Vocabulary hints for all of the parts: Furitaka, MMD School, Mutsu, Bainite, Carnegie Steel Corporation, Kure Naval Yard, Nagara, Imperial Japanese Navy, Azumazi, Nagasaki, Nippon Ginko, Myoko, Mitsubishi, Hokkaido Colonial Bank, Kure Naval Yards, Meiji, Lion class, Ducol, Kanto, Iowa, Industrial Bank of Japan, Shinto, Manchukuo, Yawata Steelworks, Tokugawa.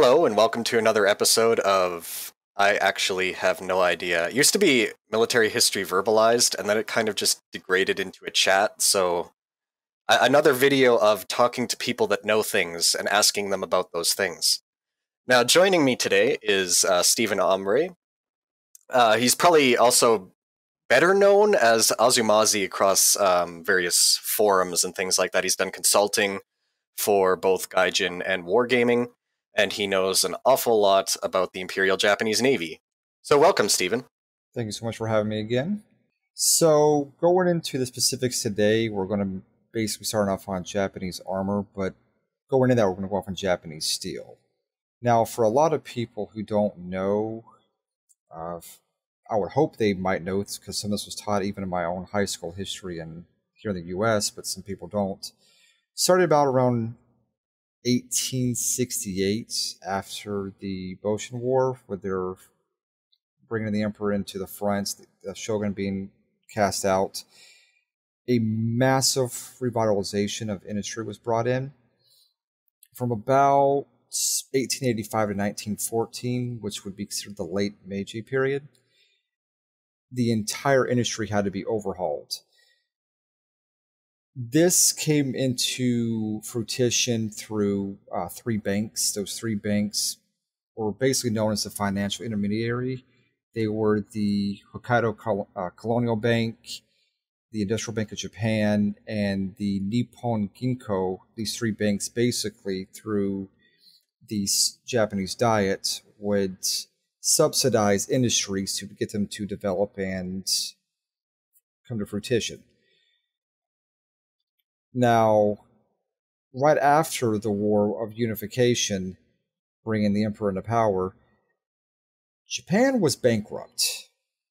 Hello, and welcome to another episode of I Actually Have No Idea. It used to be military history verbalized, and then it kind of just degraded into a chat, so another video of talking to people that know things and asking them about those things. Now, joining me today is Stephen Hembree. He's probably also better known as Azumazi across various forums and things like that. He's done consulting for both Gaijin and Wargaming, and he knows an awful lot about the Imperial Japanese Navy. So welcome, Stephen. Thank you so much for having me again. So going into the specifics today, we're going to basically start off on Japanese armor, but going into that, we're going to go off on Japanese steel. Now, for a lot of people who don't know, I would hope they might know, because some of this was taught even in my own high school history and here in the U.S., but some people don't. Started about around 1868, after the Boshin War, where they're bringing the emperor into the front, the shogun being cast out, a massive revitalization of industry was brought in. From about 1885 to 1914, which would be considered the late Meiji period, the entire industry had to be overhauled. This came into fruition through three banks. Those three banks were basically known as the financial intermediary. They were the Hokkaido Colonial Bank, the Industrial Bank of Japan, and the Nippon Ginko. These three banks basically, through the Japanese Diet, would subsidize industries to get them to develop and come to fruition. Now, right after the War of Unification, bringing the emperor into power, Japan was bankrupt.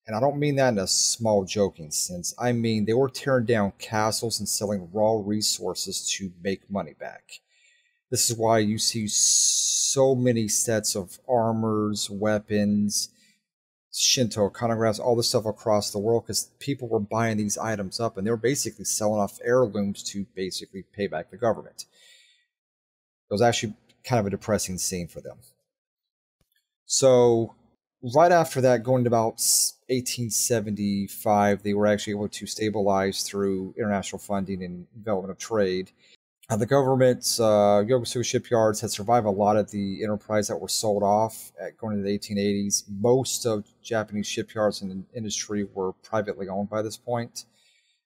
And I don't mean that in a small joking sense. I mean, they were tearing down castles and selling raw resources to make money back. This is why you see so many sets of armors, weapons, Shinto iconographs, all this stuff across the world, because people were buying these items up, and they were basically selling off heirlooms to basically pay back the government. It was actually kind of a depressing scene for them. So right after that, going to about 1875, they were actually able to stabilize through international funding and development of trade. The government's Yokosuka shipyards had survived a lot of the enterprise that were sold off going into the 1880s. Most of Japanese shipyards in the industry were privately owned by this point,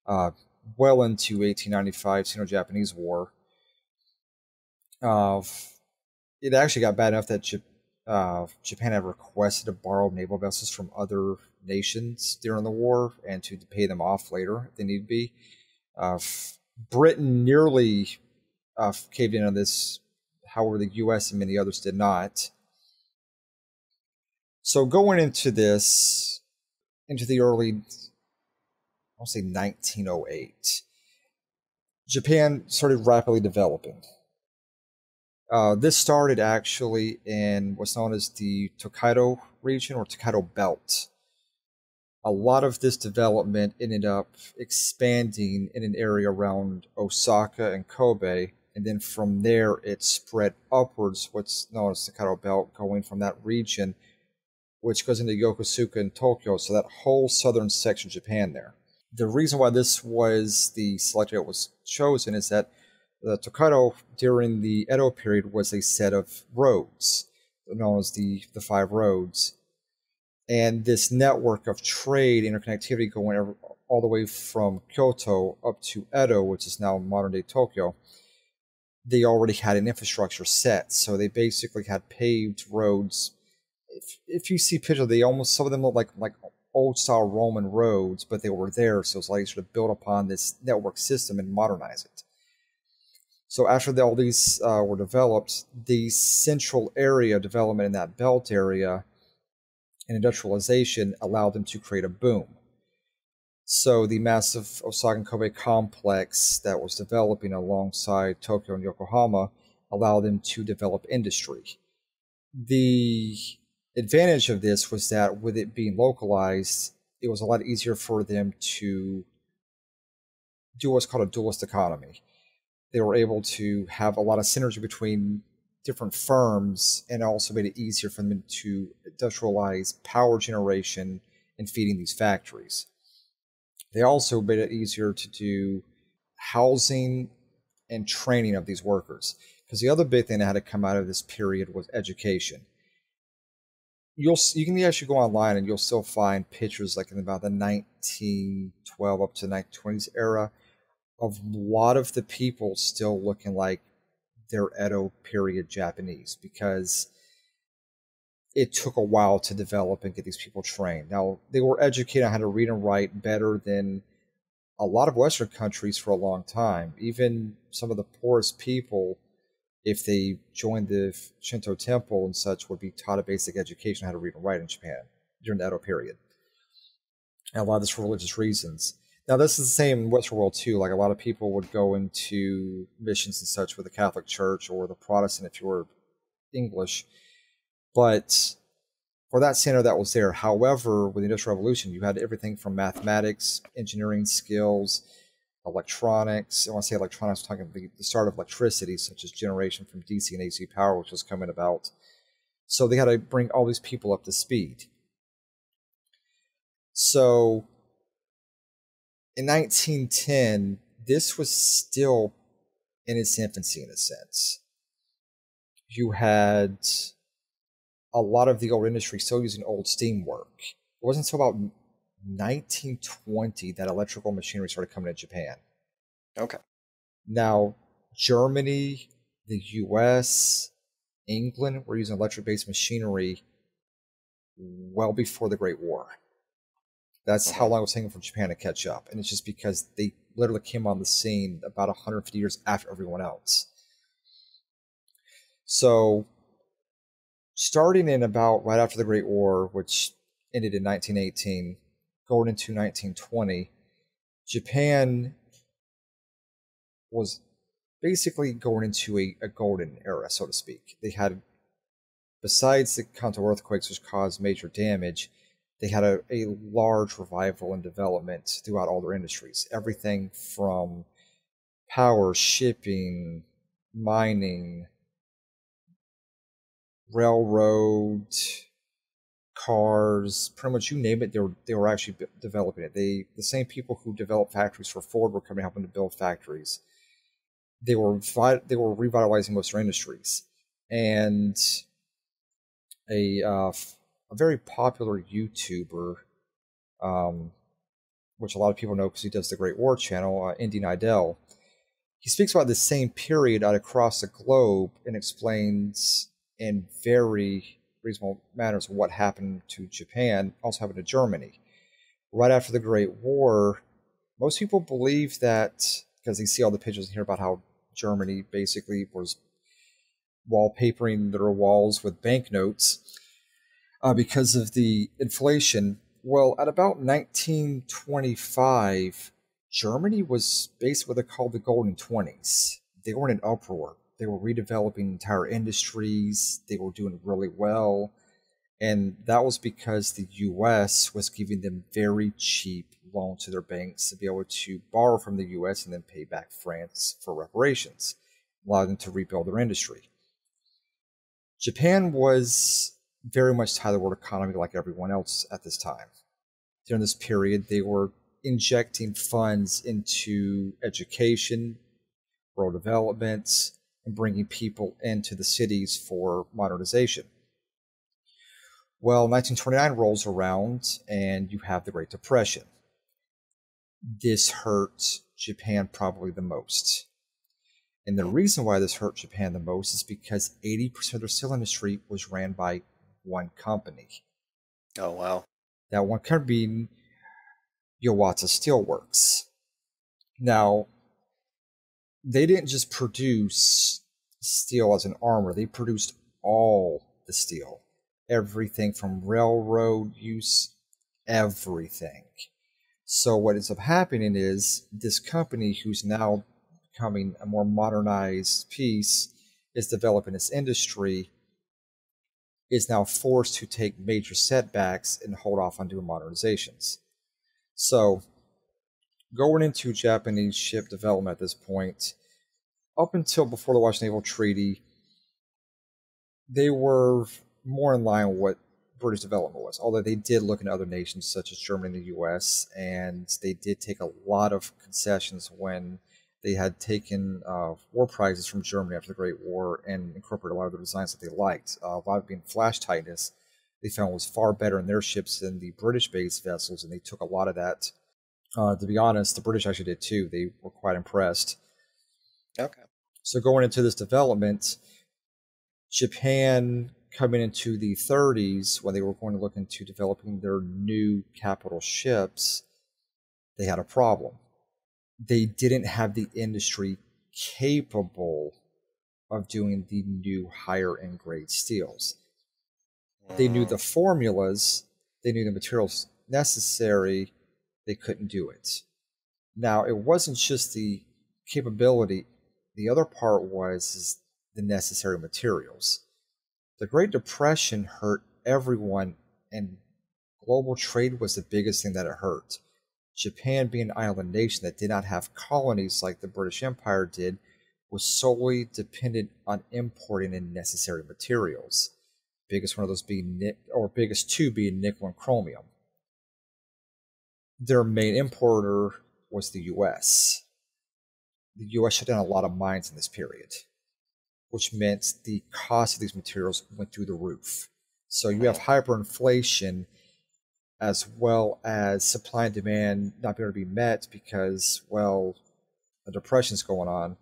well into 1895, Sino-Japanese War. It actually got bad enough that Japan had requested to borrow naval vessels from other nations during the war and to pay them off later if they need to be. Britain nearly caved in on this, however the U.S. and many others did not. So going into this, into the early, I'll say 1908, Japan started rapidly developing. This started actually in what's known as the Tokaido region, or Tokaido Belt. A lot of this development ended up expanding in an area around Osaka and Kobe, and then from there it spread upwards, what's known as the Tokaido Belt, going from that region, which goes into Yokosuka and Tokyo, so that whole southern section of Japan there. The reason why this was the selection that was chosen is that the Tokaido during the Edo period was a set of roads, known as the Five Roads. And this network of trade interconnectivity going all the way from Kyoto up to Edo, which is now modern-day Tokyo, they already had an infrastructure set. So they basically had paved roads. If you see pictures, they almost, some of them look like old-style Roman roads, but they were there. So it's like sort of built upon this network system and modernize it. So after all these were developed, the central area of development in that belt area and industrialization allowed them to create a boom. So the massive Osaka and Kobe complex that was developing alongside Tokyo and Yokohama allowed them to develop industry. The advantage of this was that with it being localized, it was a lot easier for them to do what's called a dualist economy. They were able to have a lot of synergy between different firms, and also made it easier for them to industrialize power generation and feeding these factories. They also made it easier to do housing and training of these workers. Because the other big thing that had to come out of this period was education. You can actually go online and you'll still find pictures like in about the 1912 up to 1920s era of a lot of the people still looking like their Edo period Japanese, because it took a while to develop and get these people trained. Now, they were educated on how to read and write better than a lot of Western countries for a long time. Even some of the poorest people, if they joined the Shinto temple and such, would be taught a basic education on how to read and write in Japan during the Edo period. And a lot of this for religious reasons. Now, this is the same in Western world, too. Like, a lot of people would go into missions and such with the Catholic Church or the Protestant, if you were English. But for that center, that was there. However, with the Industrial Revolution, you had everything from mathematics, engineering skills, electronics. And when I say electronics, I'm talking the start of electricity, such as generation from DC and AC power, which was coming about. So they had to bring all these people up to speed. So in 1910, this was still in its infancy, in a sense. You had a lot of the old industry still using old steam work. It wasn't until about 1920 that electrical machinery started coming to Japan. Okay. Now, Germany, the U.S., England were using electric-based machinery well before the Great War. That's how long it was taking for Japan to catch up. And it's just because they literally came on the scene about 150 years after everyone else. So, starting in about right after the Great War, which ended in 1918, going into 1920, Japan was basically going into a golden era, so to speak. They had, besides the Kanto earthquakes, which caused major damage, they had a large revival and development throughout all their industries. Everything from power, shipping, mining, railroad, cars, pretty much you name it, they were actually developing it. The same people who developed factories for Ford were coming and helping to build factories. They were revitalizing most of their industries. And a very popular YouTuber, which a lot of people know because he does the Great War channel, Indy Neidell. He speaks about the same period out across the globe and explains in very reasonable manners what happened to Japan, also happened to Germany. Right after the Great War, most people believe that, because they see all the pictures and hear about how Germany basically was wallpapering their walls with banknotes, because of the inflation. Well, at about 1925, Germany was basically what they called the Golden 20s. They were in an uproar. They were redeveloping entire industries. They were doing really well. And that was because the U.S. was giving them very cheap loans to their banks to be able to borrow from the U.S. and then pay back France for reparations, allowing them to rebuild their industry. Japan was very much tied to the world economy like everyone else at this time. During this period, they were injecting funds into education, rural development, and bringing people into the cities for modernization. Well, 1929 rolls around, and you have the Great Depression. This hurt Japan probably the most. And the reason why this hurt Japan the most is because 80% of their steel industry was ran by one company. Oh, wow. That one company being Yawata Steelworks. Now, they didn't just produce steel as an armor. They produced all the steel. Everything from railroad use, everything. So what ends up happening is this company, who's now becoming a more modernized piece, is developing this industry, is now forced to take major setbacks and hold off on doing modernizations. So, going into Japanese ship development at this point, up until before the Washington Naval Treaty, they were more in line with what British development was, although they did look into other nations such as Germany and the U.S., and they did take a lot of concessions when they had taken war prizes from Germany after the Great War and incorporated a lot of the designs that they liked. A lot of being flash tightness, they found was far better in their ships than the British-based vessels, and they took a lot of that. To be honest, the British actually did too. They were quite impressed. Okay. So going into this development, Japan coming into the 30s, when they were going to look into developing their new capital ships, they had a problem. They didn't have the industry capable of doing the new higher-end grade steels. They knew the formulas, they knew the materials necessary, they couldn't do it. Now, it wasn't just the capability. The other part was the necessary materials. The Great Depression hurt everyone, and global trade was the biggest thing that it hurt. Japan, being an island nation that did not have colonies like the British Empire did, was solely dependent on importing in necessary materials. Biggest one of those being, or biggest two being, nickel and chromium. Their main importer was the U.S. The U.S. shut down a lot of mines in this period, which meant the cost of these materials went through the roof. So you have hyperinflation, as well as supply and demand not being able to be met because, well, the Depression's going on.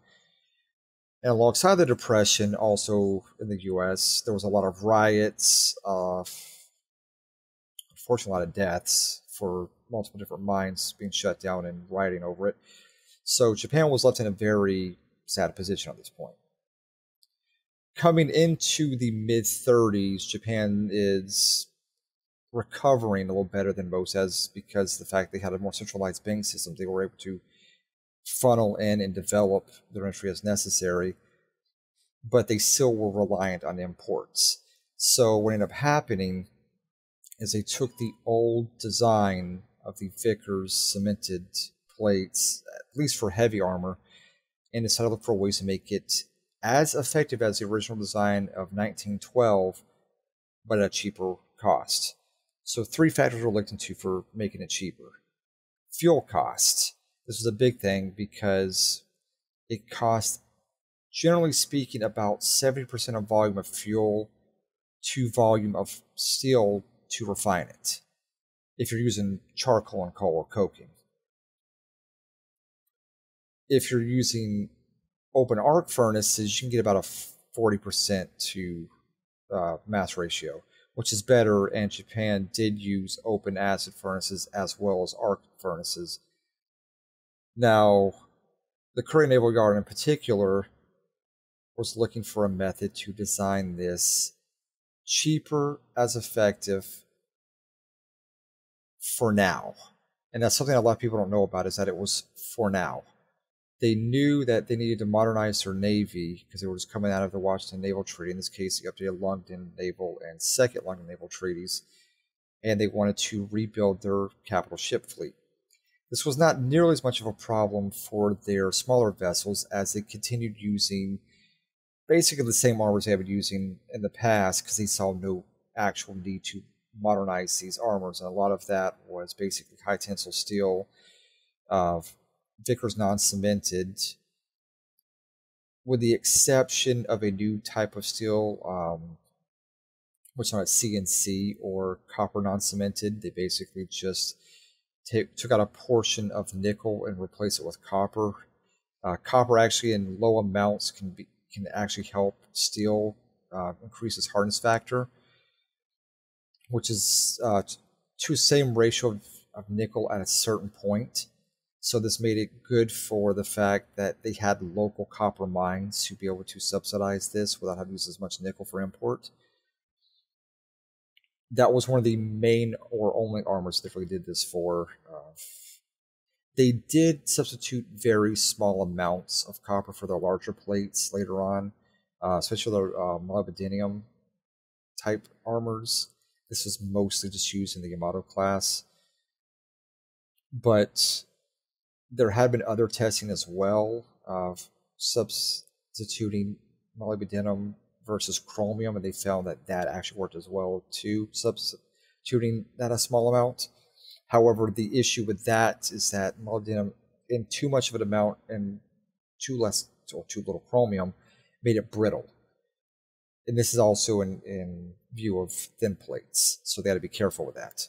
And alongside the Depression, also in the U.S., there was a lot of riots, unfortunately a lot of deaths for multiple different mines being shut down and rioting over it. So Japan was left in a very sad position at this point. Coming into the mid-30s, Japan is recovering a little better than most, as because the fact they had a more centralized banking system, they were able to funnel in and develop their industry as necessary, but they still were reliant on imports. So what ended up happening is they took the old design of the Vickers cemented plates, at least for heavy armor, and decided to look for ways to make it as effective as the original design of 1912, but at a cheaper cost. So three factors were looked into for making it cheaper. Fuel costs. This was a big thing because it cost, generally speaking, about 70% of volume of fuel to volume of steel to refine it, if you're using charcoal and coal or coking. If you're using open arc furnaces, you can get about a 40% to mass ratio, which is better, and Japan did use open acid furnaces as well as arc furnaces. Now, the Kure Naval Yard in particular was looking for a method to design this cheaper as effective for now. And that's something a lot of people don't know about, is that it was for now. They knew that they needed to modernize their Navy because they were just coming out of the Washington Naval Treaty. In this case, the updated London Naval and Second London Naval Treaties. And they wanted to rebuild their capital ship fleet. This was not nearly as much of a problem for their smaller vessels, as they continued using basically the same armors they had been using in the past because they saw no actual need to modernize these armors. And a lot of that was basically high tensile steel of Vickers non-cemented, with the exception of a new type of steel, which is not CNC or copper non-cemented. They basically just took out a portion of nickel and replaced it with copper. Copper actually in low amounts can actually help steel increase its hardness factor, which is to the same ratio of nickel at a certain point. So this made it good for the fact that they had local copper mines to be able to subsidize this without having to use as much nickel for import. That was one of the main or only armors they really did this for. They did substitute very small amounts of copper for their larger plates later on, especially their molybdenum type armors. This was mostly just used in the Yamato class. But there had been other testing as well of substituting molybdenum versus chromium, and they found that that actually worked as well too, substituting that a small amount. However, the issue with that is that molybdenum in too much of an amount and too less or too little chromium made it brittle. And this is also in view of thin plates, so they had to be careful with that.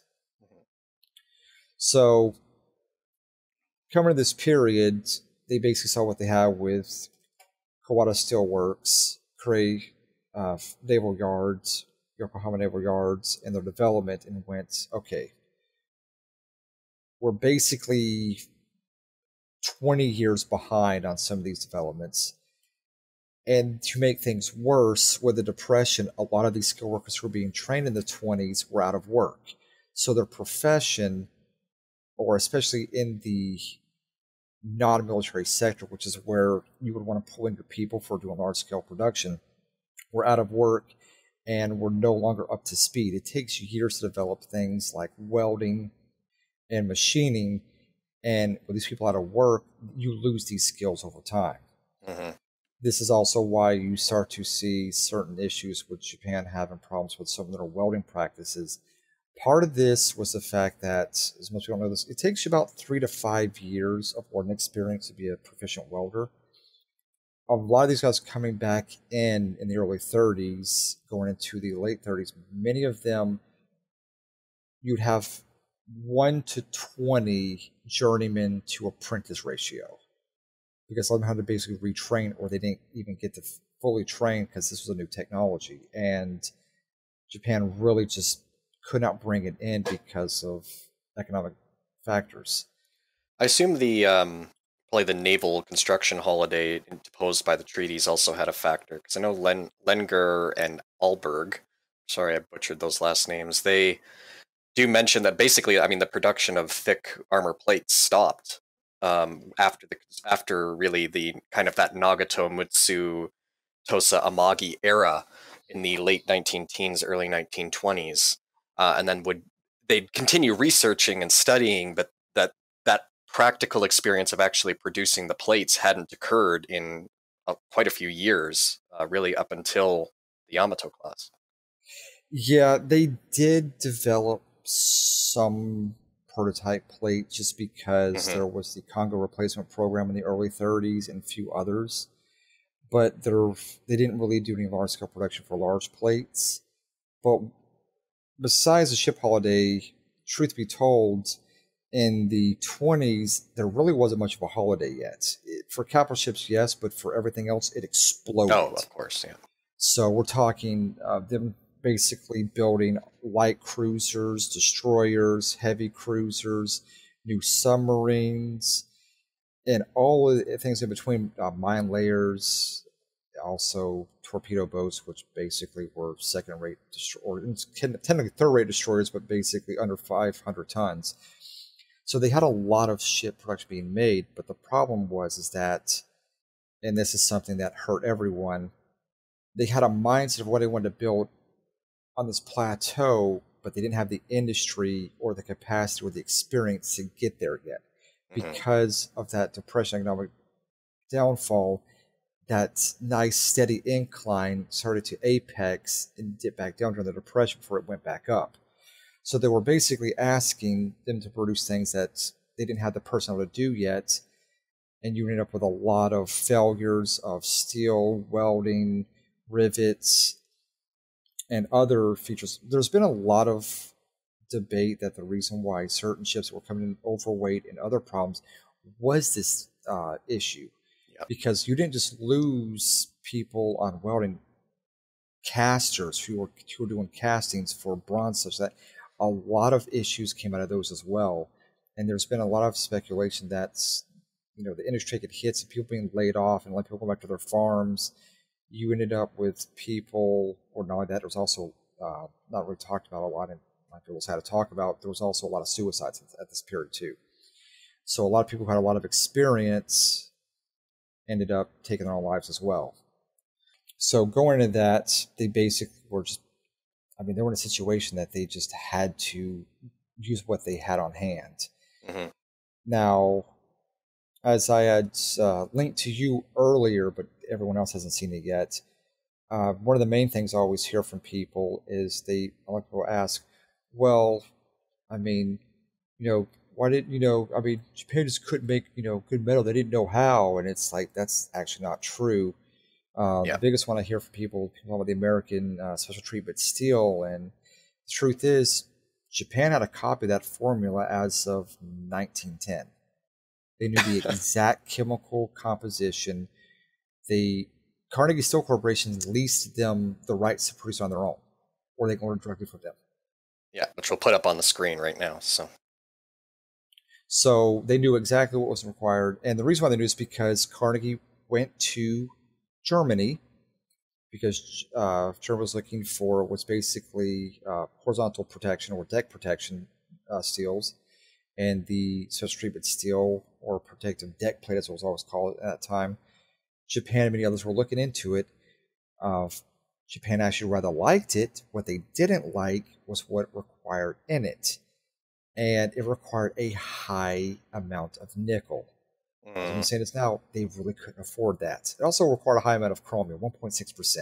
So, coming to this period, they basically saw what they had with Yawata Steelworks, Kure Naval Yards, Yokohama Naval Yards, and their development, and went, okay, we're basically 20 years behind on some of these developments. And to make things worse, with the Depression, a lot of these skilled workers who were being trained in the 20s were out of work. So their profession, or especially in the non-military sector, which is where you would want to pull in your people for doing large-scale production, were out of work and were no longer up to speed. It takes years to develop things like welding and machining, and with these people out of work, you lose these skills over time. Mm-hmm. This is also why you start to see certain issues with Japan having problems with some of their welding practices. Part of this was the fact that, as much as we don't know this, it takes you about 3 to 5 years of ordnance experience to be a proficient welder. A lot of these guys coming back in the early 30s, going into the late 30s, many of them, you'd have 1 to 20 journeyman to apprentice ratio. Because a lot of them had to basically retrain, or they didn't even get to fully train because this was a new technology. And Japan really just could not bring it in because of economic factors. I assume the probably the naval construction holiday imposed by the treaties also had a factor, because I know Lenger and Alberg, sorry I butchered those last names, they do mention that basically, I mean, the production of thick armor plates stopped after really the kind of that Nagato, Mutsu, Tosa, Amagi era in the late 1910s, early 1920s. And then they'd continue researching and studying, but that practical experience of actually producing the plates hadn't occurred in quite a few years, really up until the Yamato class. Yeah, they did develop some prototype plates just because there was the Kongo replacement program in the early 30s and a few others, but they didn't really do any large-scale production for large plates. But besides the ship holiday, truth be told, in the 20s, there really wasn't much of a holiday yet. For capital ships, yes, but for everything else, it exploded. Oh, of course, yeah. So we're talking them basically building light cruisers, destroyers, heavy cruisers, new submarines, and all of the things in between, mine layers, also torpedo boats, which basically were second-rate destroyers, or technically third-rate destroyers, but basically under 500 tons. So they had a lot of ship production being made, but the problem was is that, and this is something that hurt everyone, they had a mindset of what they wanted to build on this plateau, but they didn't have the industry or the capacity or the experience to get there yet. Because of that Depression, economic downfall, that nice steady incline started to apex and dip back down during the Depression before it went back up. So they were basically asking them to produce things that they didn't have the personnel to do yet, and you ended up with a lot of failures of steel, welding, rivets, and other features. There's been a lot of debate that the reason why certain ships were coming in overweight and other problems was this issue. Because you didn't just lose people on welding, casters who were doing castings for bronze, such that a lot of issues came out of those as well. And there's been a lot of speculation that's, you know, the industry taking hits and people being laid off and let people go back to their farms. You ended up with people, or not only that, there was also not really talked about a lot, and my people had to talk about. There was also a lot of suicides at this period too. So a lot of people who had a lot of experience ended up taking their own lives as well. So going into that, they basically were just, I mean, they were in a situation that they just had to use what they had on hand. Now, as I had linked to you earlier, but everyone else hasn't seen it yet, one of the main things I always hear from people is a lot of people ask, well, I mean, you know, why didn't, you know, I mean, Japan just couldn't make, you know, good metal. They didn't know how. And it's like, that's actually not true. The biggest one I hear from people about the American special treatment steel. And the truth is, Japan had a copy of that formula as of 1910. They knew the exact chemical composition. The Carnegie Steel Corporation leased them the rights to produce on their own, or they can order directly from them. Yeah, which we'll put up on the screen right now. So they knew exactly what was required. And the reason why they knew is because Carnegie went to Germany, because Germany was looking for what's basically horizontal protection or deck protection steels, and the special treatment steel or protective deck plate, as it was always called at that time. Japan and many others were looking into it. Japan actually rather liked it. What they didn't like was what it required in it. And it required a high amount of nickel. As I'm saying this now, they really couldn't afford that. It also required a high amount of chromium, 1.6%.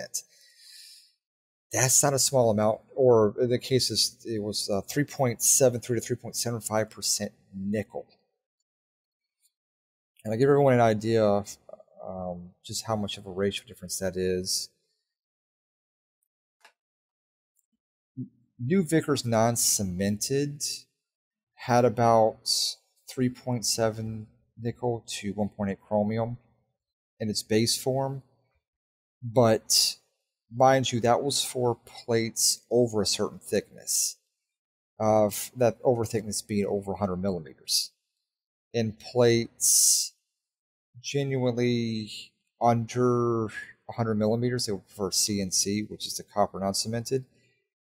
That's not a small amount, or in the cases, it was 3.73 to 3.75% nickel. And I give everyone an idea of just how much of a ratio difference that is. New Vickers non-cemented had about 3.7 nickel to 1.8 chromium in its base form. But mind you, that was for plates over a certain thickness, of that over thickness being over 100 millimeters. In plates genuinely under 100 millimeters, they would prefer CNC, which is the copper non-cemented.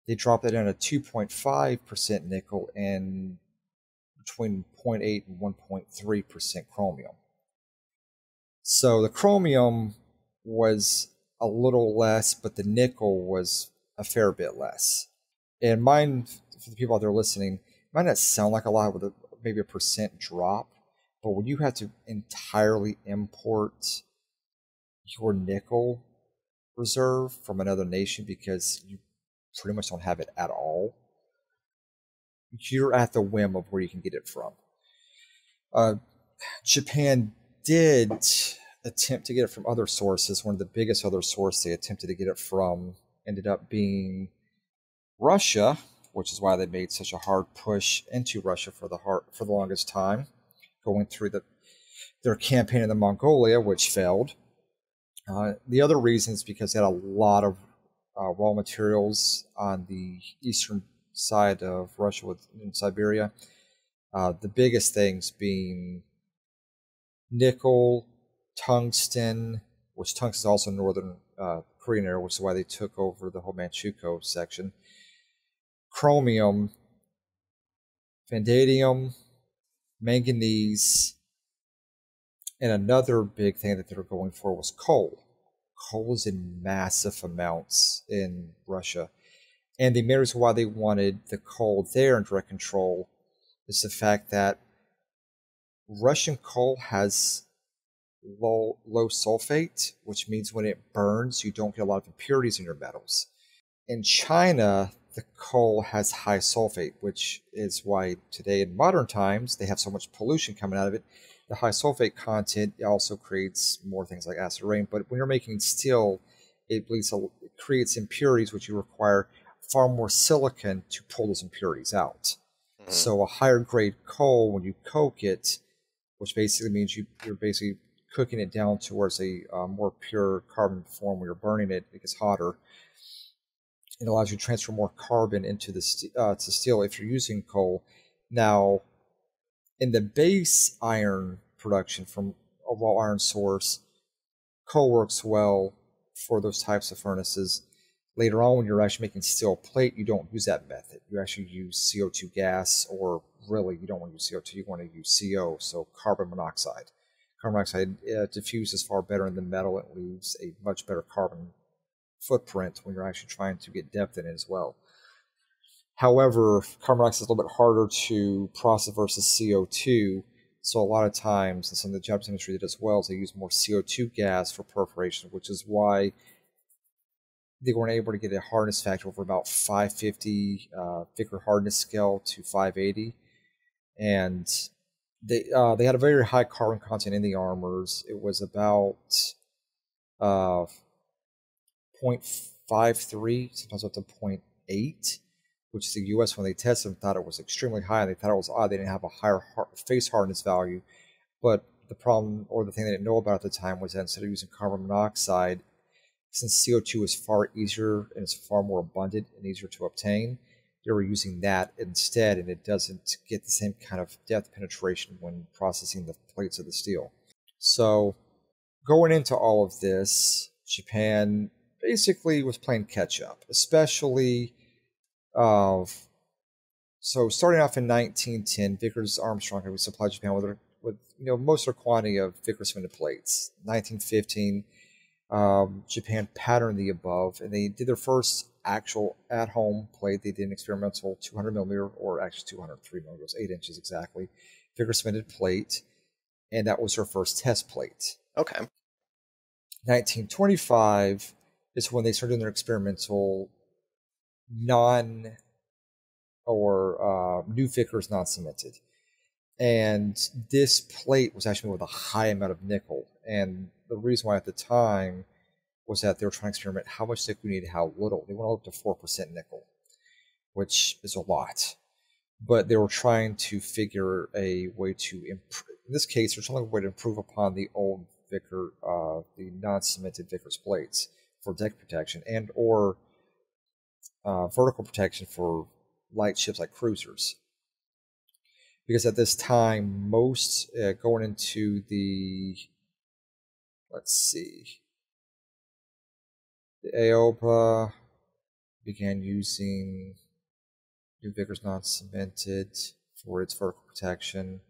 They dropped that down to 2.5% nickel and between 0.8 and 1.3% chromium. So the chromium was a little less, but the nickel was a fair bit less. And mine, for the people out there listening, might not sound like a lot with maybe a percent drop, but when you have to entirely import your nickel reserve from another nation because you pretty much don't have it at all, you're at the whim of where you can get it from. Japan did attempt to get it from other sources. One of the biggest other sources they attempted to get it from ended up being Russia, which is why they made such a hard push into Russia for the longest time, going through their campaign in Mongolia, which failed. The other reason is because they had a lot of raw materials on the eastern side of Russia in Siberia. The biggest things being nickel, tungsten, which tungsten is also northern Korean area, which is why they took over the whole Manchukuo section. Chromium, vanadium, manganese, and another big thing that they were going for was coal. Coal is in massive amounts in Russia. And the main reason why they wanted the coal there in direct control is the fact that Russian coal has low sulfate, which means when it burns, you don't get a lot of impurities in your metals. In China, the coal has high sulfate, which is why today in modern times, they have so much pollution coming out of it. The high sulfate content also creates more things like acid rain. But when you're making steel, it creates impurities, which you require far more silicon to pull those impurities out. So a higher grade coal, when you coke it, which basically means you're basically cooking it down towards a more pure carbon form when you're burning it, it gets hotter. It allows you to transfer more carbon into the to steel if you're using coal. Now, in the base iron production from a raw iron source, coal works well for those types of furnaces. Later on, when you're actually making steel plate, you don't use that method. You actually use CO2 gas, or really, you don't want to use CO2, you want to use CO, so carbon monoxide. Carbon monoxide diffuses far better in the metal. It leaves a much better carbon footprint when you're actually trying to get depth in it as well. However, carbon monoxide is a little bit harder to process versus CO2, so a lot of times, and some of the Japanese industry did as well, is they use more CO2 gas for perforation, which is why they weren't able to get a hardness factor over about 550 Vickers hardness scale to 580, and they had a very high carbon content in the armors. It was about 0.53, sometimes up to 0.8, which the U.S., when they tested them, thought it was extremely high, and they thought it was odd they didn't have a higher face hardness value. But the problem, or the thing they didn't know about at the time, was that instead of using carbon monoxide, since CO2 is far easier and it's far more abundant and easier to obtain, they were using that instead, and it doesn't get the same kind of depth penetration when processing the plates of the steel. So going into all of this, Japan basically was playing catch-up, especially so starting off in 1910, Vickers Armstrong had supplied Japan with most of their quantity of Vickers minute plates. 1915, Japan patterned the above, and they did their first actual at-home plate. They did an experimental 200mm, or actually 203mm, it was 8 inches exactly, Vickers minute plate, and that was their first test plate. Okay. 1925 is when they started their experimental new Vickers non-cemented. And this plate was actually made with a high amount of nickel. And the reason why at the time was that they were trying to experiment how much nickel we needed, how little. They went all up to 4% nickel, which is a lot. But they were trying to figure a way to improve. In this case, there's only a way to improve upon the old Vickers, the non-cemented Vickers plates for deck protection and or vertical protection for light ships like cruisers. Because at this time, most going into the, the Aoba began using new Vickers non-cemented for its vertical protection.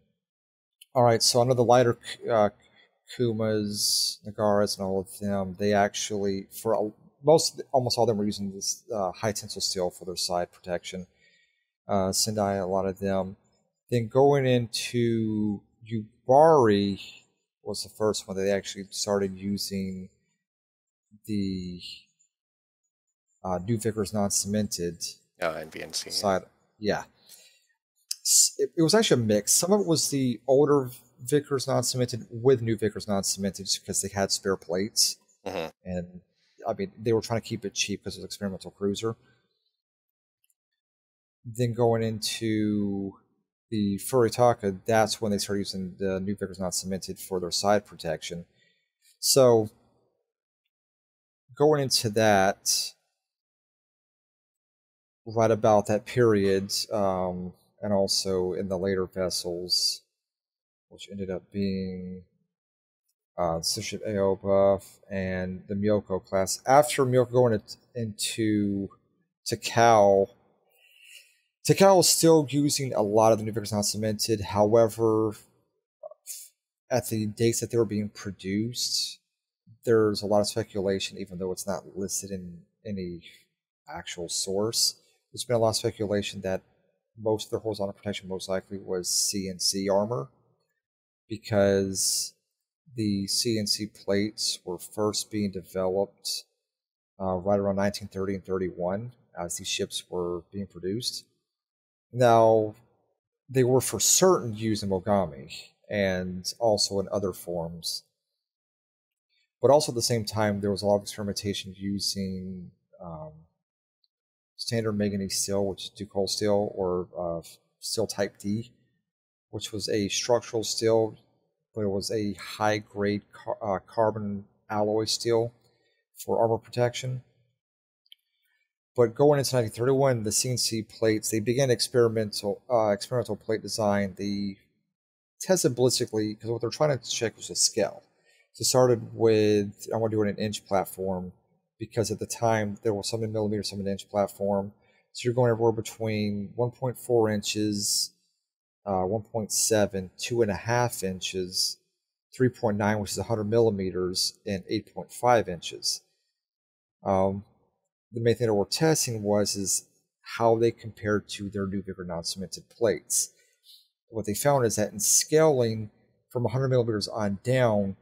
All right, so under the lighter Kumas, Nagaras, and all of them, they actually, almost all of them were using this high tensile steel for their side protection. Sendai, a lot of them. Then going into Yubari was the first one that they actually started using the new Vickers non-cemented. Oh, NVNC. Side. Yeah. It was actually a mix. Some of it was the older Vickers non-cemented with new Vickers non-cemented because they had spare plates. Mm-hmm. And I mean, they were trying to keep it cheap because it was an experimental cruiser. Then going into the Furitaka, that's when they started using the new Vickers non-cemented for their side protection. So going into that, right about that period, and also in the later vessels, which ended up being Starship Aoba and the Myoko class. After Myoko going into Takao, Takao is still using a lot of the new Vickers non-cemented. However, at the dates that they were being produced, there's a lot of speculation, even though it's not listed in any actual source. There's been a lot of speculation that most of their horizontal protection most likely was CNC armor, because the CNC plates were first being developed right around 1930 and 31 as these ships were being produced. Now, they were for certain used in Mogami and also in other forms. But also at the same time, there was a lot of experimentation using standard manganese steel, which is Ducol steel, or steel type D, which was a structural steel, but it was a high-grade carbon alloy steel for armor protection. But going into 1931, the CNC plates, they began experimental plate design. They tested ballistically, because what they're trying to check was the scale. So it started with, I want to do it in an inch platform, because at the time there was some in millimeter, some in inch platform. So you're going everywhere between 1.4 inches, 1.7, 2.5 inches, 3.9, which is 100 millimeters, and 8.5 inches. The main thing that we're testing is how they compared to their new Vickers non-cemented plates. What they found is that in scaling from 100 millimeters on down,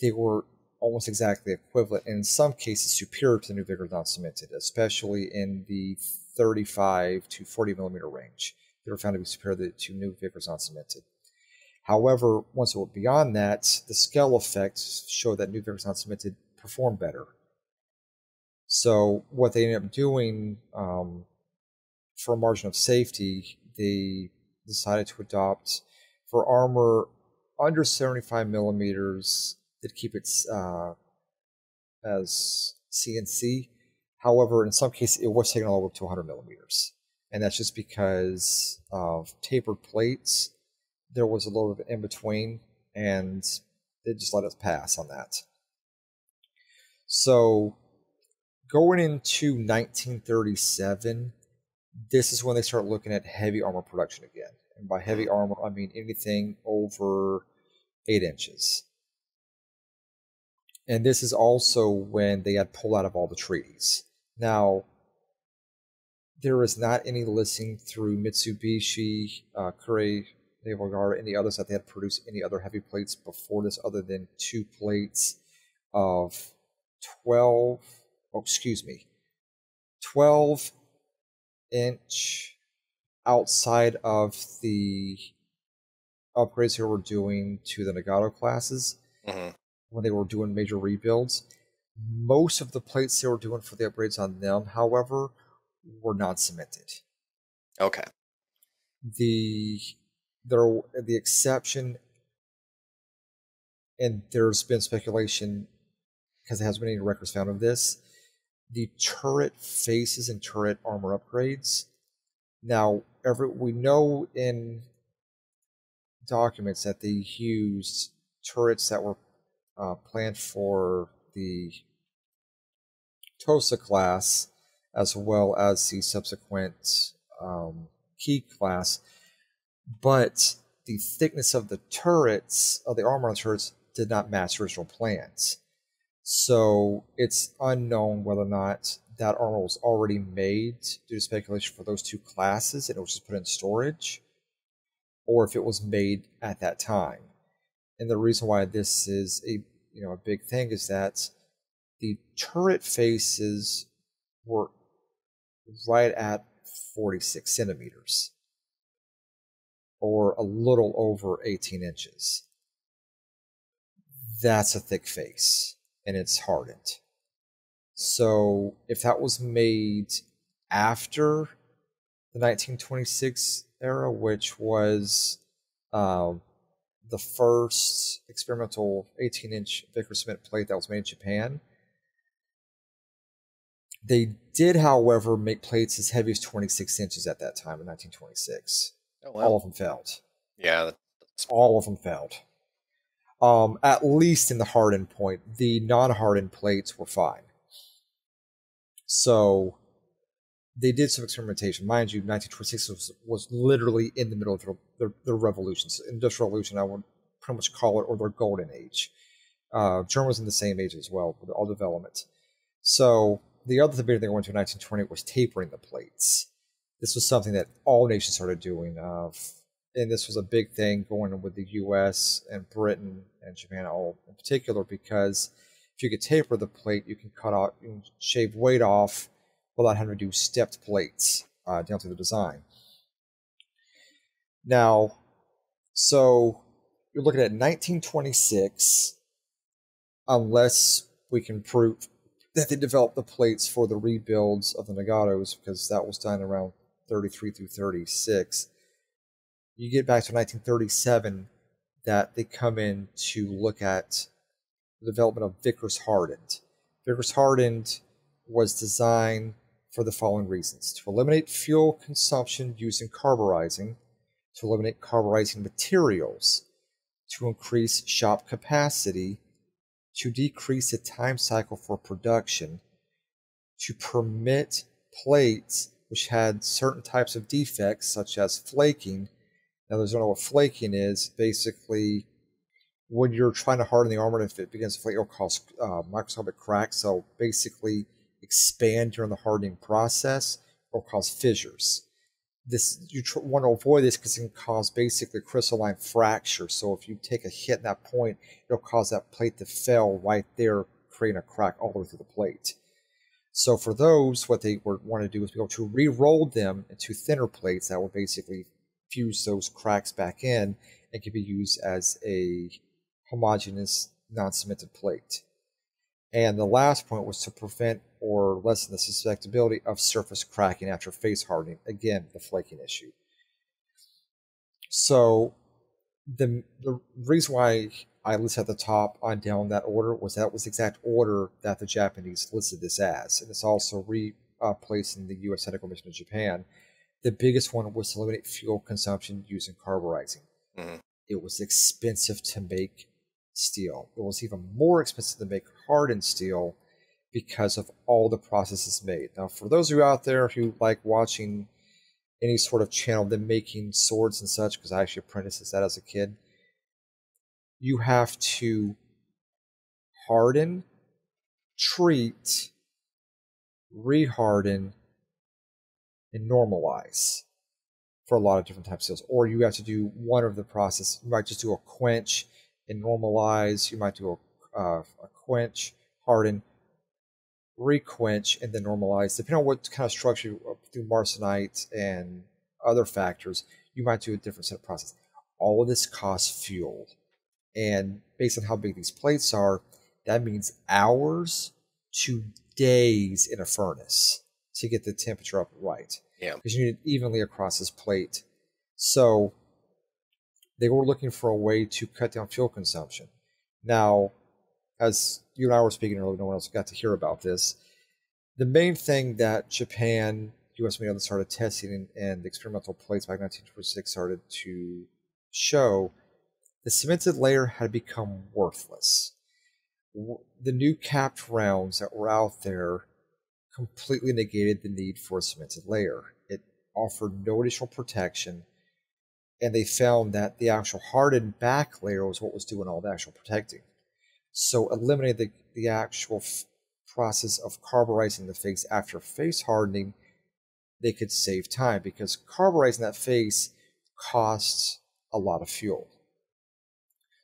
they were almost exactly equivalent, and in some cases superior to the new Vickers non-cemented, especially in the 35 to 40 millimeter range. They were found to be superior to new Vickers non-cemented. However, once it went beyond that, the scale effects showed that new Vickers non-cemented performed better. So what they ended up doing, for a margin of safety, they decided to adopt for armor under 75 millimeters. They'd keep it as CNC. However, in some cases, it was taken all the way up to 100 millimeters. And that's just because of tapered plates. There was a little bit in between, and they just let us pass on that. So going into 1937, this is when they start looking at heavy armor production again. And by heavy armor, I mean anything over 8 inches. And this is also when they got pulled out of all the treaties. Now, there is not any listing through Mitsubishi, Kure Naval Yard, and the others that they had produced any other heavy plates before this other than 12 inch outside of the upgrades they were doing to the Nagato classes. Mm-hmm. When they were doing major rebuilds, most of the plates they were doing for the upgrades on them, however, were not cemented. Okay. The exception, and there's been speculation because there hasn't been any records found of this, the turret faces and turret armor upgrades. Now, we know in documents that they used turrets that were planned for the Tosa class, as well as the subsequent Key class, but the thickness of the turrets, of the armor on the turrets, did not match original plans. So it's unknown whether or not that armor was already made due to speculation for those two classes and it was just put in storage, or if it was made at that time. And the reason why this is a big thing is that the turret faces were right at 46 centimeters, or a little over 18 inches. That's a thick face, and it's hardened. So if that was made after the 1926 era, which was the first experimental 18-inch Vickers cement plate that was made in Japan. They did, however, make plates as heavy as 26 inches at that time in 1926. Oh, wow. All of them failed. Yeah. All of them failed. At least in the hardened point. The non-hardened plates were fine. So they did some experimentation. Mind you, 1926 was literally in the middle of their revolution. So Industrial Revolution, I would pretty much call it, or their golden age. Germany was in the same age as well, with all development. So the other thing they went to in 1920 was tapering the plates. This was something that all nations started doing. And this was a big thing going on with the U.S. and Britain and Japan all in particular, because if you could taper the plate, you can cut out, you can shave weight off, without having to do stepped plates down through the design. Now, so you're looking at 1926, unless we can prove that they developed the plates for the rebuilds of the Nagatos, because that was done around 33 through 36. You get back to 1937 that they come in to look at the development of Vickers Hardened. Vickers Hardened was designed for the following reasons: to eliminate fuel consumption using carburizing, to eliminate carburizing materials, to increase shop capacity, to decrease the time cycle for production, to permit plates which had certain types of defects such as flaking. Now, those who don't know what flaking is, basically when you're trying to harden the armor, if it begins to flake, it'll cause microscopic cracks. So basically expand during the hardening process or cause fissures. this, you want to avoid this because it can cause basically crystalline fracture. So if you take a hit in that point, it'll cause that plate to fail right there, creating a crack all the way through the plate. So for those, what they would want to do is be able to re-roll them into thinner plates that will basically fuse those cracks back in and can be used as a homogeneous, non-cemented plate. And the last point was to prevent or lessen the susceptibility of surface cracking after face hardening. Again, the flaking issue. So the reason why I listed at the top on down that order was that was the exact order that the Japanese listed this as. And it's also replaced in the U.S. Senate Commission of Japan. The biggest one was to eliminate fuel consumption using carburizing. Mm-hmm. It was expensive to make steel. It was even more expensive to make hardened steel because of all the processes made. Now, for those of you out there who like watching any sort of channel, them making swords and such, because I actually apprenticed that as a kid, you have to harden, treat, reharden, and normalize for a lot of different types of steels. Or you have to do one of the process. You might just do a quench and normalize. You might do a quench, harden, requench, and then normalize. Depending on what kind of structure you do, marcenite and other factors, you might do a different set of process. All of this costs fuel. And based on how big these plates are, that means hours to days in a furnace to get the temperature up right. Yeah. Because you need it evenly across this plate. So they were looking for a way to cut down fuel consumption. Now, as you and I were speaking earlier, no one else got to hear about this. The main thing that Japan, U.S. Navy started testing and experimental plates back in 1926 started to show, the cemented layer had become worthless. The new capped rounds that were out there completely negated the need for a cemented layer. It offered no additional protection, and they found that the actual hardened back layer was what was doing all the actual protecting. So eliminated the actual process of carburizing the face after face hardening. They could save time because carburizing that face costs a lot of fuel.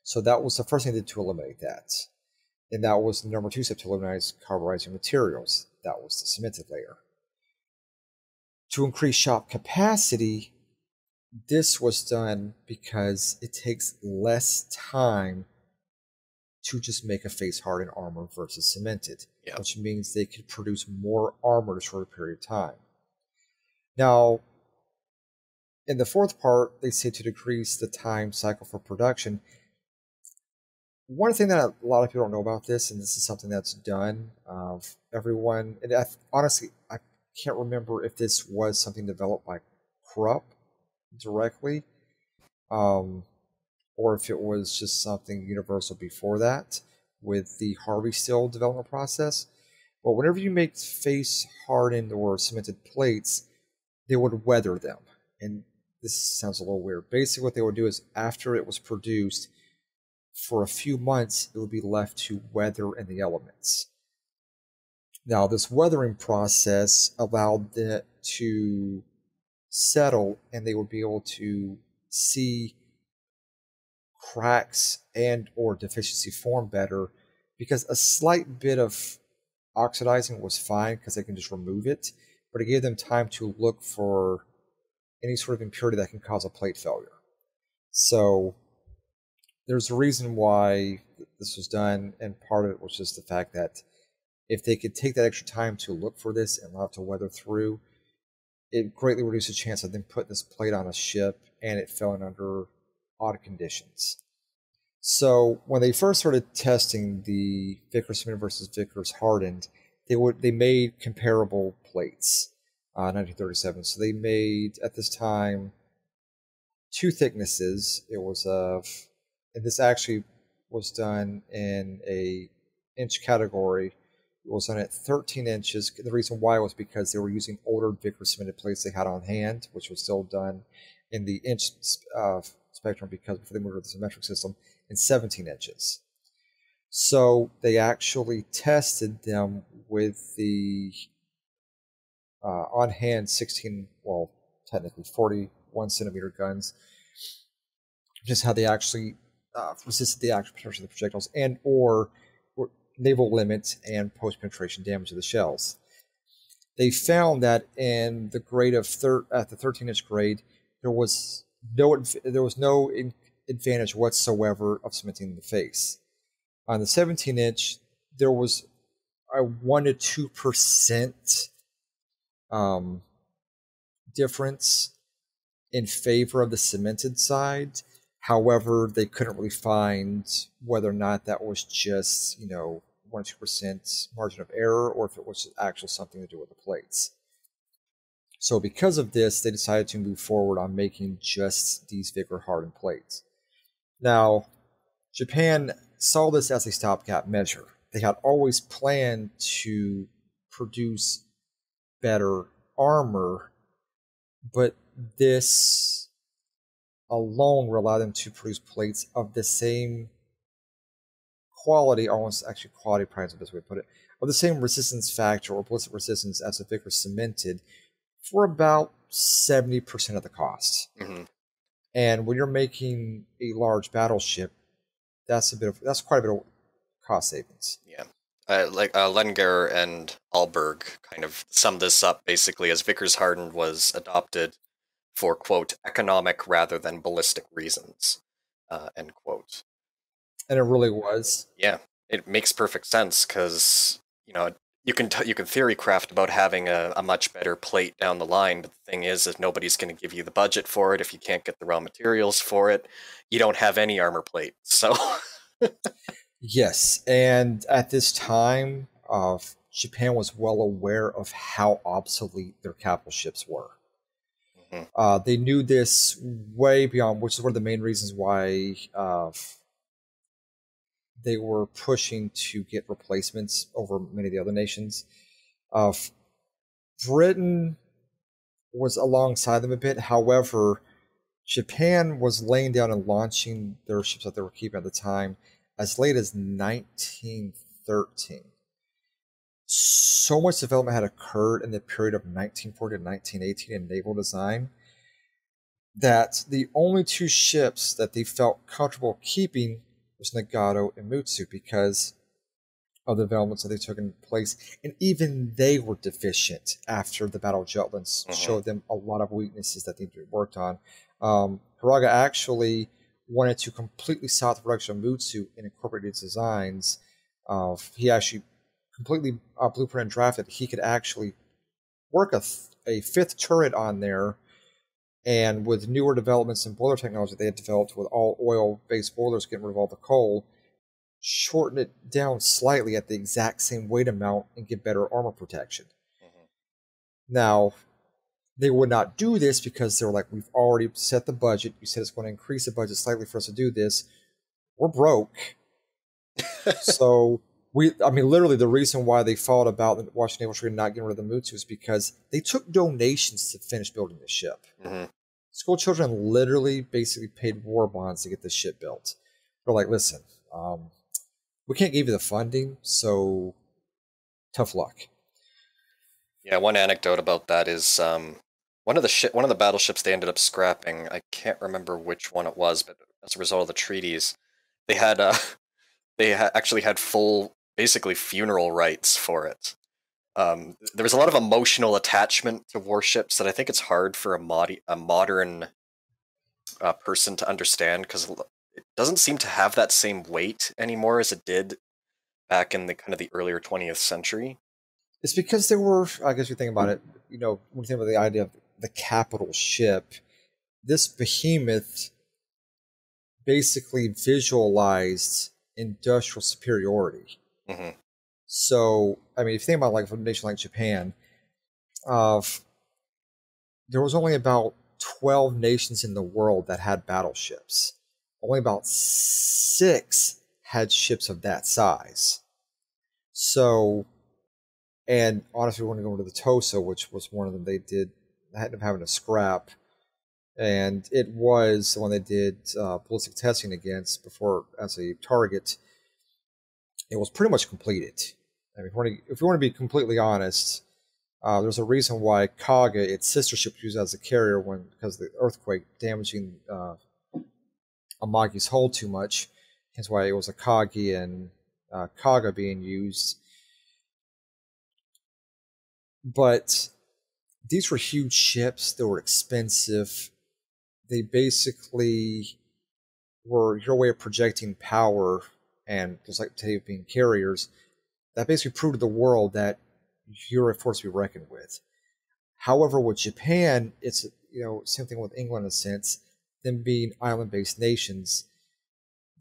So that was the first thing they did to eliminate that. And that was the number two step to eliminate carburizing materials. That was the cemented layer. To increase shop capacity, this was done because it takes less time to just make a face hardened armor versus cemented, yeah, which means they could produce more armor in a shorter period of time. Now, in the fourth part, they say to decrease the time cycle for production. One thing that a lot of people don't know about this, and this is something that's done of everyone, and honestly, I can't remember if this was something developed by Krupp directly, or if it was just something universal before that with the Harvey steel development process. But whenever you make face hardened or cemented plates, they would weather them. And this sounds a little weird. Basically, what they would do is after it was produced, for a few months, it would be left to weather in the elements. Now, this weathering process allowed it to settle, and they would be able to see cracks and or deficiency form better, because a slight bit of oxidizing was fine because they can just remove it, but it gave them time to look for any sort of impurity that can cause a plate failure. So there's a reason why this was done, and part of it was just the fact that if they could take that extra time to look for this and allow it to weather through, it greatly reduced the chance of them putting this plate on a ship and it failing under odd conditions. So when they first started testing the Vickers cemented versus Vickers hardened, they made comparable plates in 1937. So they made, at this time, two thicknesses. It was a... And this actually was done in an inch category. It was done at 13 inches. The reason why was because they were using older Vickers cemented plates they had on hand, which was still done in the inch spectrum because before they moved to the metric system, in 17 inches. So they actually tested them with the on-hand 16, well, technically 41 centimeter guns, which is how they actually resisted the actual penetration of the projectiles and or naval limits and post-penetration damage of the shells. They found that in the grade of at the 13-inch grade, there was no advantage whatsoever of cementing in the face. On the 17-inch, there was a 1 to 2% difference in favor of the cemented side. However, they couldn't really find whether or not that was just, 1 to 2% margin of error, or if it was actually something to do with the plates. So because of this, they decided to move forward on making just these Vickers hardened plates. Now, Japan saw this as a stopgap measure. They had always planned to produce better armor, but this alone would allow them to produce plates of the same quality, almost actually quality, probably is the best way to put it, of the same resistance factor or ballistic resistance as the Vickers cemented for about 70% of the cost. Mm-hmm. And when you're making a large battleship, that's quite a bit of cost savings. Yeah. Lenger and Alberg kind of sum this up basically as Vickers hardened was adopted for, quote, economic rather than ballistic reasons, end quote. And it really was. Yeah, it makes perfect sense because, you can theory craft about having a much better plate down the line, but the thing is, if nobody's going to give you the budget for it, if you can't get the raw materials for it, you don't have any armor plate. So... Yes, and at this time, Japan was well aware of how obsolete their capital ships were. Mm-hmm. They knew this way beyond, which is one of the main reasons why they were pushing to get replacements over many of the other nations. Britain was alongside them a bit. However, Japan was laying down and launching their ships that they were keeping at the time as late as 1913. So much development had occurred in the period of 1940 to 1918 in naval design that the only two ships that they felt comfortable keeping was Nagato and Mutsu because of the developments that they took in place. And even they were deficient after the Battle of Jutlands. Mm-hmm. Showed them a lot of weaknesses that they worked on. Kuraga actually wanted to completely stop the production of Mutsu and incorporate its designs. He actually completely blueprint and drafted. He could actually work a fifth turret on there, and with newer developments in boiler technology that they had developed with all oil-based boilers getting rid of all the coal, shorten it down slightly at the exact same weight amount and get better armor protection. Mm-hmm. Now, they would not do this because they were like, we've already set the budget. You said it's going to increase the budget slightly for us to do this. We're broke. So, literally the reason why they fought about the Washington Naval Treaty not getting rid of the Mutsu is because they took donations to finish building the ship. Mm-hmm. School children literally basically paid war bonds to get this ship built. They're like, listen, we can't give you the funding, so tough luck. Yeah, one anecdote about that is one of the battleships they ended up scrapping. I can't remember which one it was, but as a result of the treaties, they had actually had full, basically funeral rites for it. There was a lot of emotional attachment to warships that I think it's hard for a modern person to understand because it doesn't seem to have that same weight anymore as it did back in the kind of the earlier 20th century. It's because there were, I guess you think about it, when you think about the idea of the capital ship, this behemoth basically visualized industrial superiority. Mm-hmm. So, if you think about like a nation like Japan, there was only about 12 nations in the world that had battleships. Only about 6 had ships of that size. So... And honestly, we want to go into the Tosa, which was one of them they did, ended up having a scrap. And it was the one they did ballistic testing against before as a target. It was pretty much completed. If we want to be completely honest, There's a reason why Kaga, its sister ship, was used as a carrier because of the earthquake damaging Amagi's hull too much. That's why it was a Kagi and Kaga being used. But these were huge ships. They were expensive. They basically were your way of projecting power, and just like Tave being carriers, that basically proved to the world that you're a force to be reckoned with. However, with Japan, it's, you know, same thing with England in a sense. Them being island-based nations,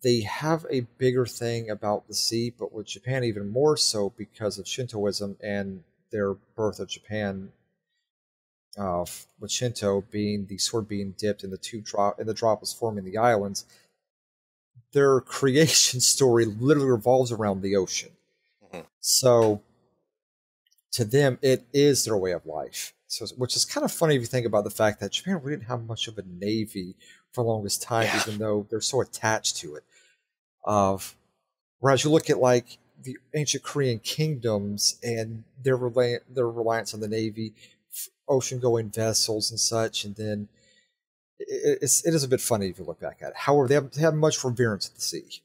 they have a bigger thing about the sea, but with Japan even more so because of Shintoism and their birth of Japan, with Shinto being the sword being dipped in the droplets forming the islands. Their creation story literally revolves around the ocean. Mm-hmm. So to them, it is their way of life. So, which is kind of funny if you think about the fact that Japan really didn't have much of a navy for the longest time, yeah, even though they're so attached to it. Whereas you look at like the ancient Korean kingdoms and their reliance on the navy, ocean-going vessels and such, and then it is a bit funny if you look back at it. However, they haven't had much reverence at the sea.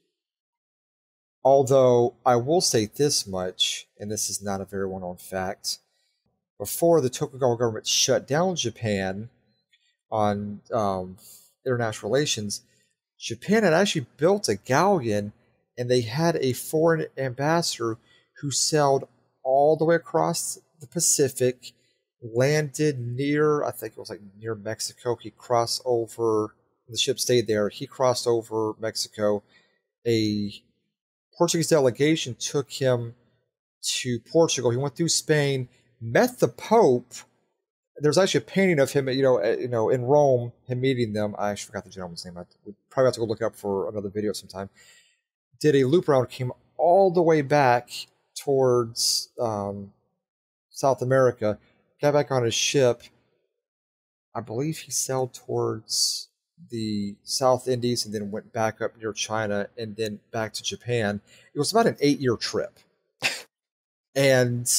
Although I will say this much, and this is not a very well-known fact, before the Tokugawa government shut down Japan on international relations, Japan had actually built a galleon, and they had a foreign ambassador who sailed all the way across the Pacific, landed near, I think it was like near Mexico. He crossed over, the ship stayed there. He crossed over Mexico. A Portuguese delegation took him to Portugal. He went through Spain, met the Pope. There's actually a painting of him, you know, in Rome, him meeting them. I actually forgot the gentleman's name. I would probably have to go look it up for another video sometime. Did a loop around, came all the way back towards South America, got back on his ship. I believe he sailed towards the South Indies and then went back up near China and then back to Japan. It was about an 8-year trip. And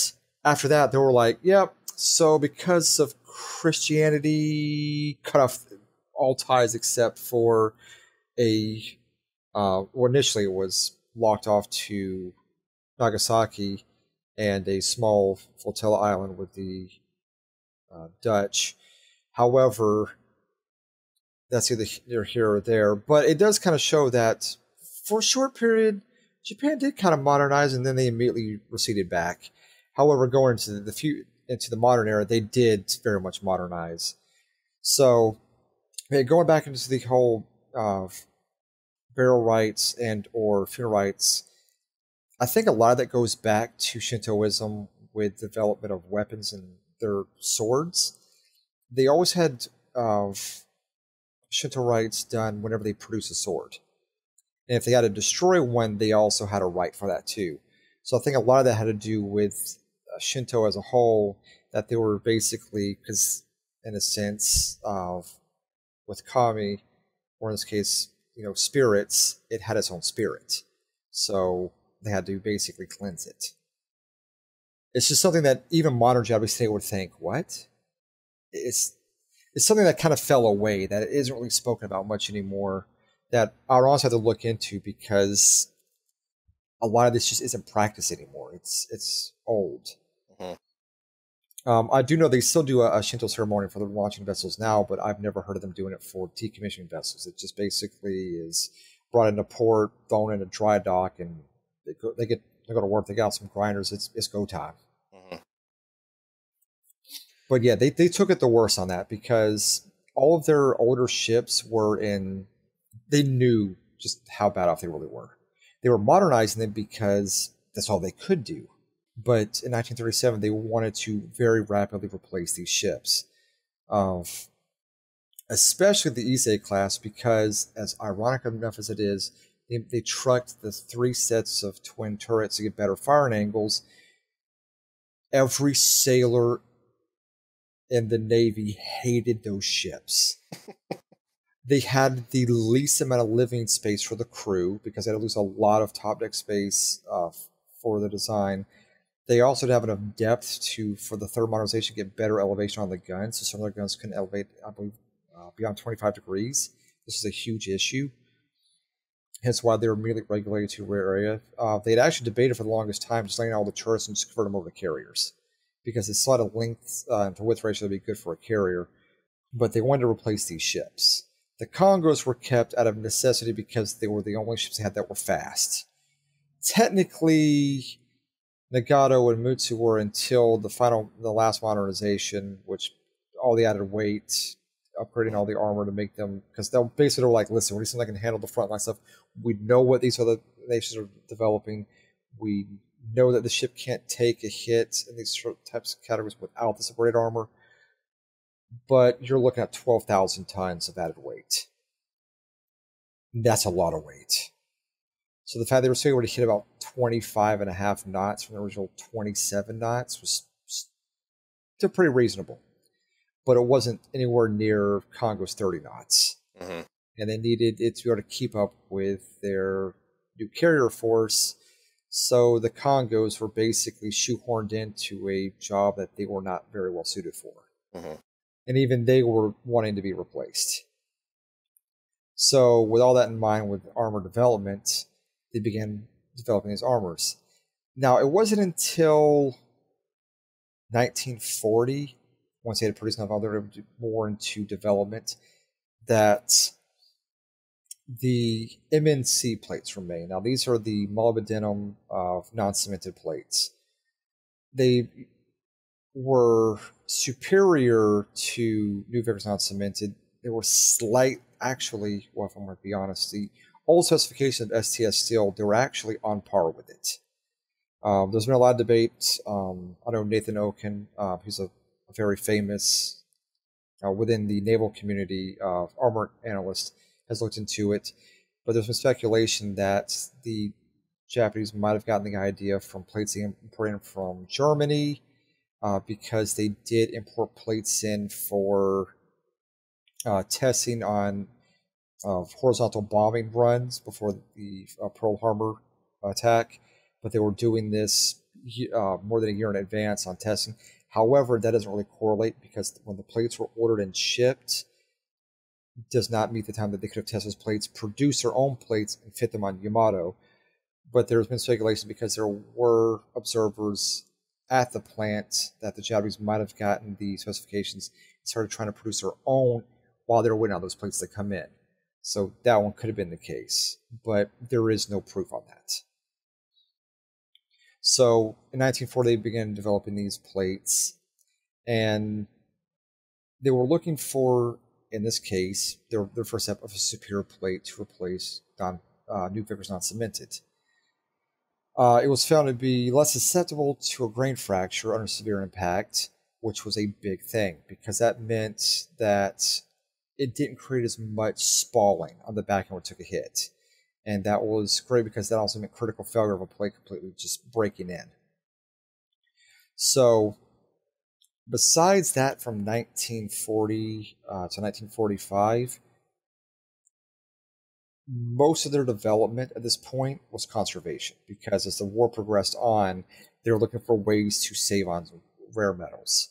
after that, they were like, yep, so because of Christianity, cut off all ties except for a... well, initially it was locked off to Nagasaki and a small flotilla island with the Dutch. However, that's either here or there. But it does kind of show that for a short period, Japan did kind of modernize, and then they immediately receded back. However, going into the modern era, they did very much modernize. So, going back into the whole burial rites and or funeral rites, I think a lot of that goes back to Shintoism with development of weapons and their swords. They always had Shinto rites done whenever they produce a sword. And if they had to destroy one, they also had a rite for that too. So I think a lot of that had to do with Shinto as a whole, that they were basically, because in a sense, with kami, or in this case, you know, spirits, it had its own spirit. So they had to basically cleanse it. It's just something that even modern Japanese today would think, what? It's something that kind of fell away, that it isn't really spoken about much anymore, that I would also have to look into because a lot of this just isn't practiced anymore. It's old. Mm-hmm. I do know they still do a Shinto ceremony for the launching vessels now, but I've never heard of them doing it for decommissioning vessels. It just basically is brought into port, thrown in a dry dock, and they go to work. They got some grinders. It's go time. Mm-hmm. But yeah, they took it the worst on that because all of their older ships were in. They knew just how bad off they really were. They were modernizing them because that's all they could do. But in 1937, they wanted to very rapidly replace these ships, especially the Ise class, because as ironic enough as it is, they trucked the 3 sets of twin turrets to get better firing angles. Every sailor in the Navy hated those ships. They had the least amount of living space for the crew because they had to lose a lot of top deck space for the design. They also have enough depth to, for the third modernization, get better elevation on the guns. So some of their guns couldn't elevate, I believe, beyond 25 degrees. This is a huge issue. Hence why they were immediately regulated to rear area. They'd actually debated for the longest time just laying out all the turrets and just convert them over to carriers, because they saw the length to width ratio would be good for a carrier, but they wanted to replace these ships. The Kongos were kept out of necessity because they were the only ships they had that were fast. Technically, Nagato and Mutsu were until the last modernization, which all the added weight, upgrading all the armor to make them, because they'll basically were like, listen, we're just going to handle the frontline stuff. We know what these other nations are developing. We know that the ship can't take a hit in these types of categories without the upgraded armor. But you're looking at 12,000 tons of added weight. That's a lot of weight. So the fact they were still able to hit about 25.5 knots from the original 27 knots was still pretty reasonable. But it wasn't anywhere near Congo's 30 knots. Mm-hmm. And they needed it to be able to keep up with their new carrier force. So the Congos were basically shoehorned into a job that they were not very well suited for. Mm-hmm. And even they were wanting to be replaced. So with all that in mind, with armor development, they began developing these armors. Now, it wasn't until 1940, once they had produced enough other more into development, that the MNC plates were made. Now, these are the molybdenum of non-cemented plates. They were superior to new Vickers non-cemented. They were slight, actually, well, if I'm going to be honest, the old specification of STS steel, they were actually on par with it. There's been a lot of debate. I know Nathan Okun, who's a very famous, within the naval community, armor analyst, has looked into it. But there's been speculation that the Japanese might have gotten the idea from plates they imported from Germany, because they did import plates in for testing on horizontal bombing runs before the Pearl Harbor attack. But they were doing this more than a year in advance on testing. However, that doesn't really correlate, because when the plates were ordered and shipped, it does not meet the time that they could have tested those plates, produced their own plates, and fit them on Yamato. But there's been speculation, because there were observers at the plant, that the Japanese might have gotten the specifications and started trying to produce their own while they were waiting on those plates to come in. So that one could have been the case, but there is no proof on that. So in 1940, they began developing these plates, and they were looking for, in this case, their first step of a superior plate to replace new Vickers non-cemented. It was found to be less susceptible to a grain fracture under severe impact, which was a big thing, because that meant that it didn't create as much spalling on the back end when it took a hit. And that was great, because that also meant critical failure of a plate completely just breaking in. So, besides that, from 1940 to 1945, most of their development at this point was conservation, because as the war progressed on, they were looking for ways to save on rare metals.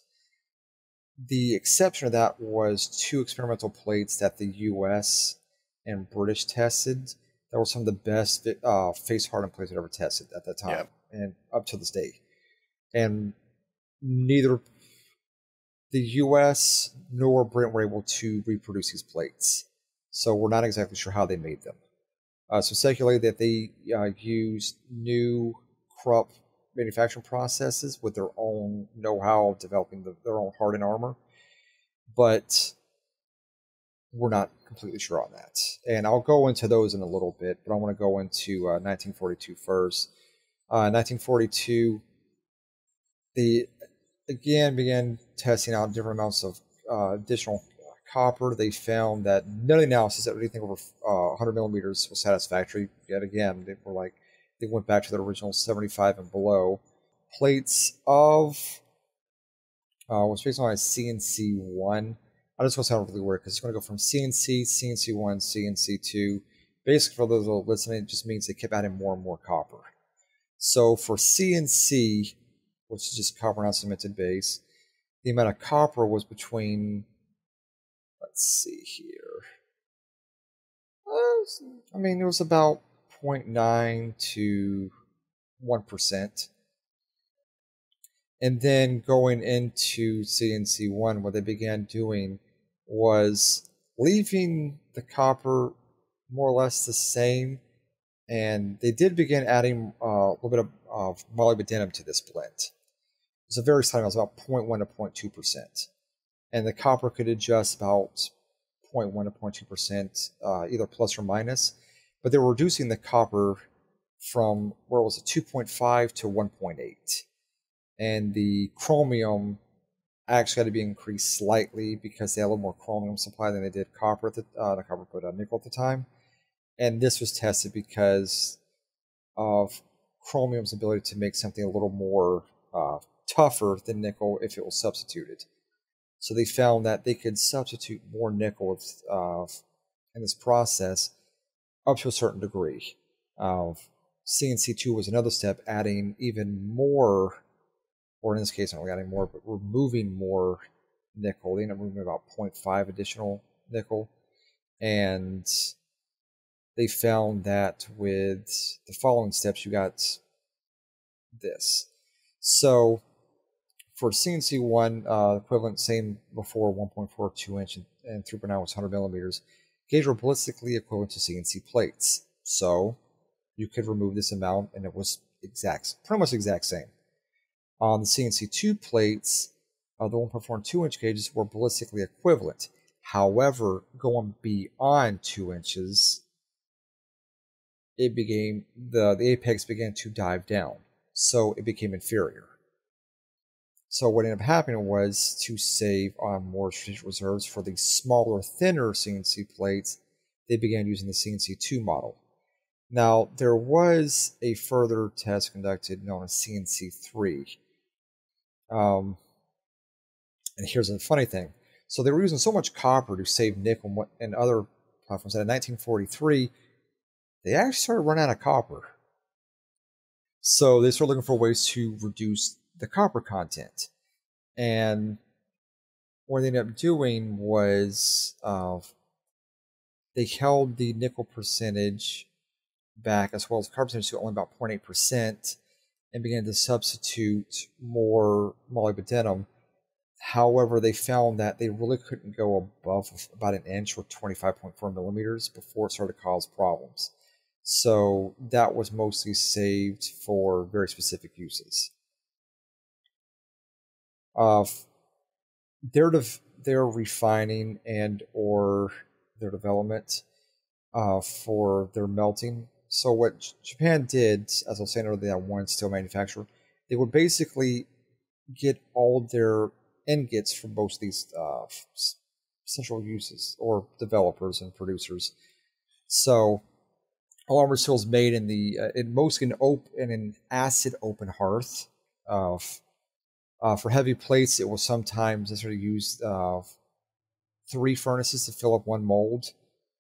The exception to that was two experimental plates that the U.S. and British tested. That were some of the best face-hardened plates I'd ever tested at that time, yep, and up to this day. And neither the U.S. nor Britain were able to reproduce these plates, so we're not exactly sure how they made them. So speculated that they used new Krupp manufacturing processes with their own know-how of developing their own hardened armor, but we're not completely sure on that. And I'll go into those in a little bit, but I want to go into 1942 first. 1942, they again began testing out different amounts of additional copper. They found that none of the analysis that anything over 100 millimeters was satisfactory. Yet again, they went back to their original 75 and below. Plates of what's based on a CNC1. I just want to sound really weird, because it's going to go from CNC, CNC1, CNC2. Basically, for those who are listening, it just means they kept adding more and more copper. So for CNC, which is just copper non-cemented base. The amount of copper was between, let's see here, I mean, it was about 0.9 to 1%. And then going into CNC1, what they began doing was leaving the copper more or less the same, and they did begin adding a little bit of molybdenum to this blend. It was a very slight amount, it was about 0.1 to 0.2%. And the copper could adjust about 0.1 to 0.2%, either plus or minus. But they were reducing the copper from, where was it, 2.5 to 1.8. And the chromium actually had to be increased slightly because they had a little more chromium supply than they did copper, nickel at the time. And this was tested because of chromium's ability to make something a little more tougher than nickel if it was substituted. So they found that they could substitute more nickel in this process up to a certain degree. CNC2 was another step, adding even more, or in this case, not really adding more, but removing more nickel. They ended up removing about 0.5 additional nickel. And they found that with the following steps, you got this. So for CNC1, equivalent, same before, 1.42 inch and 3.9 was 100 millimeters. Gauge were ballistically equivalent to CNC plates. So you could remove this amount, and it was exact, pretty much exact same. On the CNC2 plates, the 1.4 and 2-inch gauges were ballistically equivalent. However, going beyond 2 inches, it became, the apex began to dive down, so it became inferior. So what ended up happening was, to save on more strategic reserves for the smaller, thinner CNC plates, they began using the CNC2 model. Now, there was a further test conducted known as CNC3. And here's the funny thing. So they were using so much copper to save nickel and other platforms that in 1943, they actually started running out of copper. So they started looking for ways to reduce the copper content. And what they ended up doing was they held the nickel percentage back, as well as copper percentage, to only about 0.8%, and began to substitute more molybdenum. However, they found that they really couldn't go above about an inch, or 25.4 millimeters, before it started to cause problems. So that was mostly saved for very specific uses. Their refining and or their development for their melting. So what Japan did, as I was saying earlier, that one steel manufacturer, they would basically get all their ingots from both of these central uses, or developers and producers. So all armor steel is made in the mostly in an acid open hearth. For heavy plates, it will sometimes necessarily use 3 furnaces to fill up 1 mold.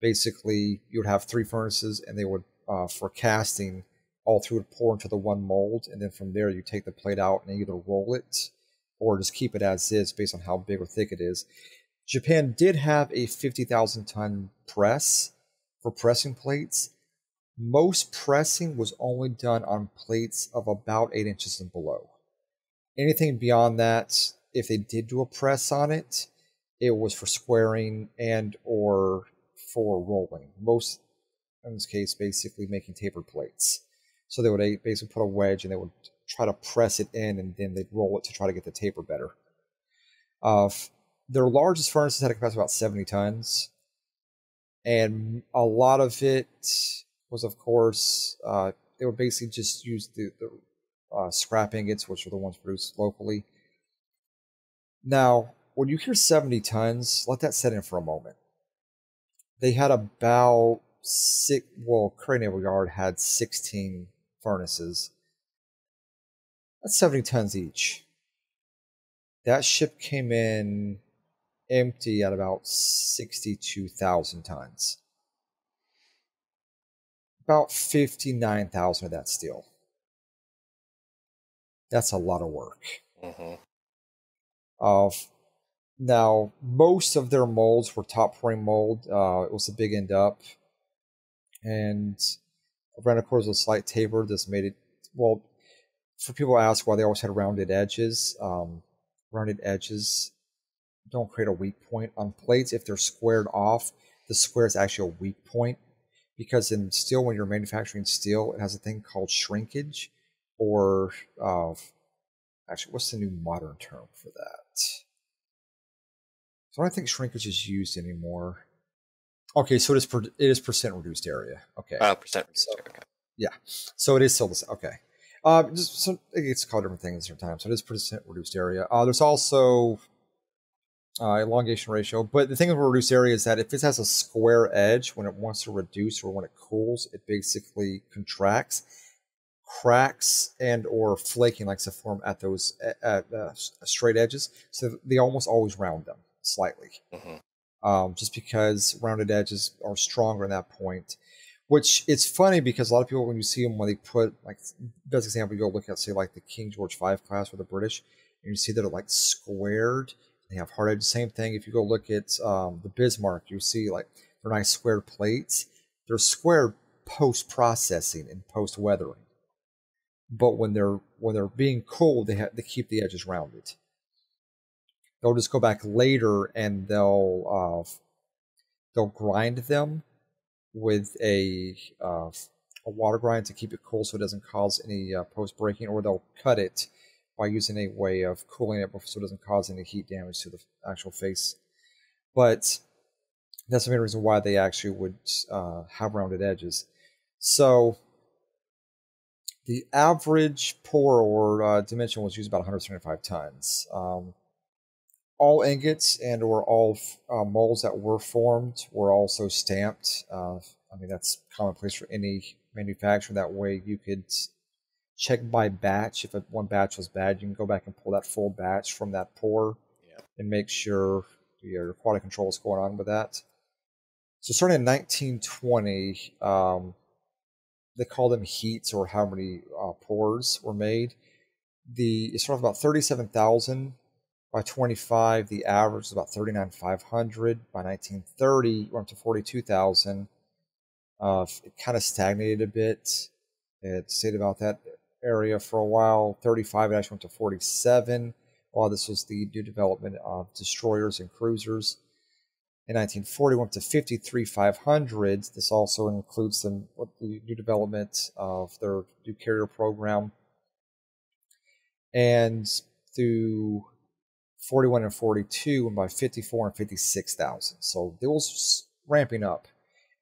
Basically, you would have 3 furnaces, and they would, for casting, all 3 would pour into the 1 mold, and then from there you take the plate out and either roll it or just keep it as is based on how big or thick it is. Japan did have a 50,000-ton press for pressing plates. Most pressing was only done on plates of about 8 inches and below. Anything beyond that, if they did do a press on it, it was for squaring and or for rolling. Most, in this case, basically making tapered plates. So they would basically put a wedge and they would try to press it in, and then they'd roll it to try to get the taper better. Their largest furnaces had a capacity of about 70 tons. And a lot of it was, of course, they would basically just use the scrap ingots, which are the ones produced locally. Now, when you hear 70 tons, let that set in for a moment. They had about 6, well, Kure Naval Yard had 16 furnaces. That's 70 tons each. That ship came in empty at about 62,000 tons. About 59,000 of that steel. That's a lot of work. Mm-hmm. Now, most of their molds were top frame mold. It was a big end up. And around the corners with a slight taper. This made it, well, for people who ask why they always had rounded edges, rounded edges don't create a weak point on plates. If they're squared off, the square is actually a weak point. Because in steel, when you're manufacturing steel, it has a thing called shrinkage, or actually, what's the new modern term for that? So I don't think shrinkage is used anymore. Okay, so it is percent reduced area. Okay, percent reduced area. Okay. Yeah, so it is still the same. Okay, just so it's called different things different times. So it is percent reduced area. There's also elongation ratio, but the thing with reduced area is that if it has a square edge, when it wants to reduce or when it cools, it basically contracts, cracks, and or flaking likes to form at those straight edges. So they almost always round them slightly, just because rounded edges are stronger in that point. Which it's funny because a lot of people, when you see them, when they put, like, best example, you go look at, say, like the King George V class or the British, and you see that are like squared. They have hard edges. Same thing. If you go look at the Bismarck, you see like they're nice squared plates. They're squared post processing and post weathering, but when they're being cooled, they keep the edges rounded. They'll just go back later and they'll grind them with a water grind to keep it cool so it doesn't cause any post breaking, or they'll cut it by using a way of cooling it so it doesn't cause any heat damage to the actual face. But that's the main reason why they actually would have rounded edges. So the average pour or dimension was used about 175 tons. All ingots and or all molds that were formed were also stamped. I mean, that's commonplace for any manufacturer. That way you could check by batch. If one batch was bad, you can go back and pull that full batch from that pour and make sure your quality control is going on with that. So starting in 1920, they call them heats, or how many pours were made. It's sort of about 37,000 by 25. The average is about 39,500 by 1930. We're up to 42,000. It kind of stagnated a bit. It stayed about that area for a while. 35, it actually went to 47. While this was the new development of destroyers and cruisers. In 1940, went to 53,500. This also includes the new development of their new carrier program. And through 41 and 42, and by 54 and 56,000. So it was ramping up.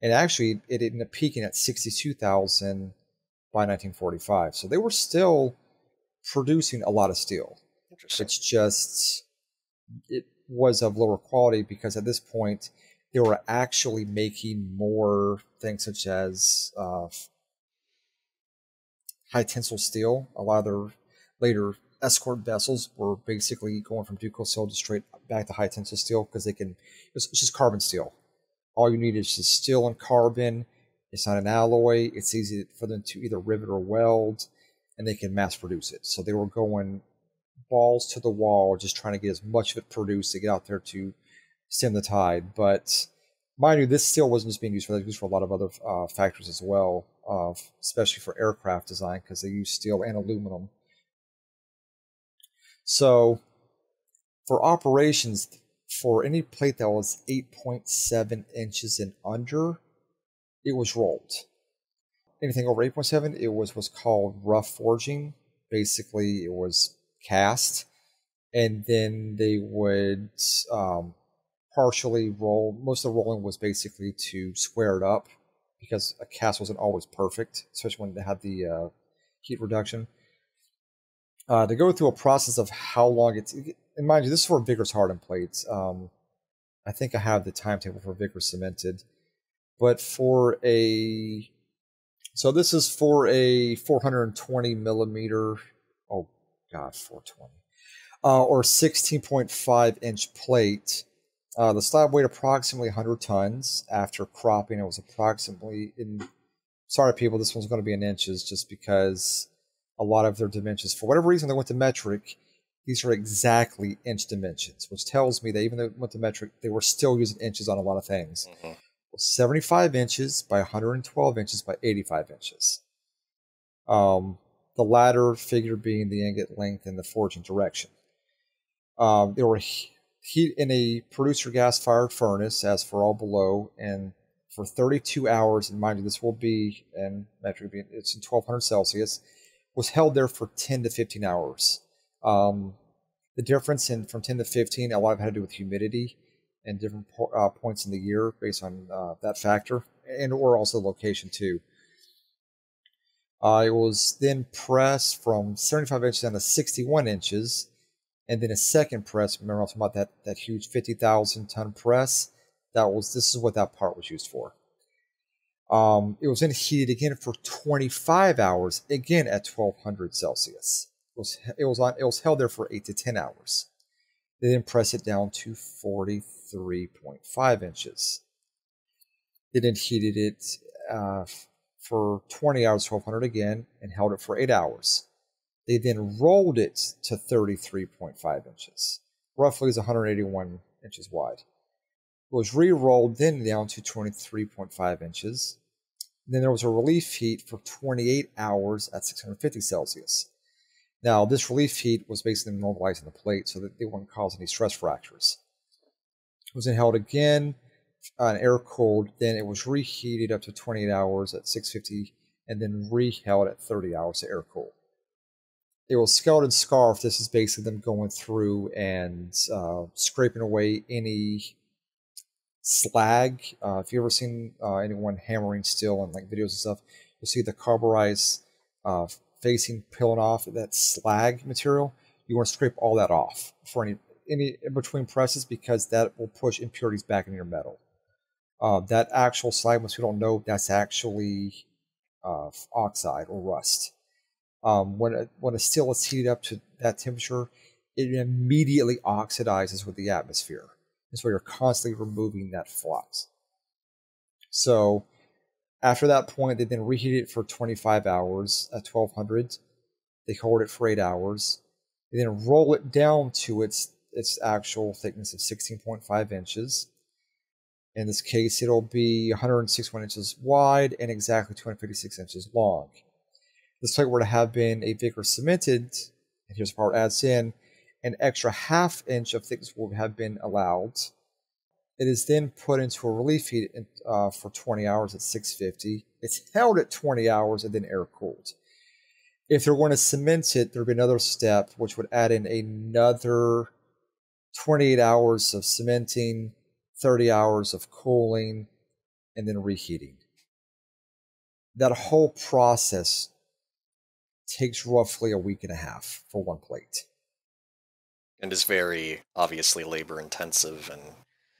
And actually, it ended up peaking at 62,000 by 1945. So they were still producing a lot of steel. It's just, it was of lower quality because at this point they were actually making more things such as high tensile steel. A lot of their later escort vessels were basically going from ductile steel to straight back to high tensile steel because they can, it's just carbon steel. All you need is just steel and carbon. It's not an alloy. It's easy for them to either rivet or weld, and they can mass produce it. So they were going balls to the wall, just trying to get as much of it produced to get out there to stem the tide. But mind you, this steel wasn't just being used for that. It was used for a lot of other factors as well, especially for aircraft design, because they used steel and aluminum. So for operations, for any plate that was 8.7 inches and under, it was rolled. Anything over 8.7, it was what's called rough forging. Basically, it was cast, and then they would partially roll. Most of the rolling was basically to square it up because a cast wasn't always perfect, especially when they had the heat reduction. To go through a process of how long it's, and mind you, this is for Vickers hardened plates. I think I have the timetable for Vickers cemented. But for a, so this is for a 420 millimeter, oh God, 420, or 16.5 inch plate. The slab weighed approximately 100 tons. After cropping, it was approximately, sorry people, this one's going to be in inches just because a lot of their dimensions. For whatever reason, they went to metric. These are exactly inch dimensions, which tells me that even though they went to metric, they were still using inches on a lot of things. Mm-hmm. Well, 75 inches by 112 inches by 85 inches. The latter figure being the ingot length and the forging direction. They were heated in a producer gas-fired furnace, as for all below, and for 32 hours, and mind you, this will be, and metric being, it's in 1200 Celsius, was held there for 10 to 15 hours. The difference in from 10 to 15, a lot of it had to do with humidity and different points in the year based on that factor, and or also location too. It was then pressed from 75 inches down to 61 inches, and then a second press. Remember, I'm talking about that huge 50,000-ton press. This is what that part was used for. It was then heated again for 25 hours, again at 1200 Celsius. It was held there for 8 to 10 hours. They then pressed it down to 43.5 inches. They then heated it for 20 hours, 1200 again, and held it for 8 hours. They then rolled it to 33.5 inches, roughly is 181 inches wide. It was re-rolled then down to 23.5 inches. Then there was a relief heat for 28 hours at 650 Celsius. Now, this relief heat was basically normalizing the plate so that they wouldn't cause any stress fractures. It was then held again, air-cooled, then it was reheated up to 28 hours at 650, and then re-held at 30 hours to air-cool. It was skeleton scarf. This is basically them going through and scraping away any slag. If you've ever seen anyone hammering steel and like videos and stuff, you'll see the carburized facing peeling off that slag material. You want to scrape all that off for any in between presses, because that will push impurities back into your metal. That actual slag, which we don't know, that's actually oxide or rust. When a steel is heated up to that temperature, it immediately oxidizes with the atmosphere. And so you're constantly removing that flux. So after that point, they then reheated it for 25 hours at 1200. They hold it for 8 hours. They then roll it down to its actual thickness of 16.5 inches. In this case, it'll be 161 inches wide and exactly 256 inches long. This plate were to have been a Vickers cemented, and here's the part adds in, an extra half inch of thickness would have been allowed. It is then put into a relief heat for 20 hours at 650. It's held at 20 hours and then air cooled. If they're going to cement it, there'd be another step which would add in another 28 hours of cementing, 30 hours of cooling, and then reheating. That whole process takes roughly a week and a half for one plate, and is very obviously labor intensive. And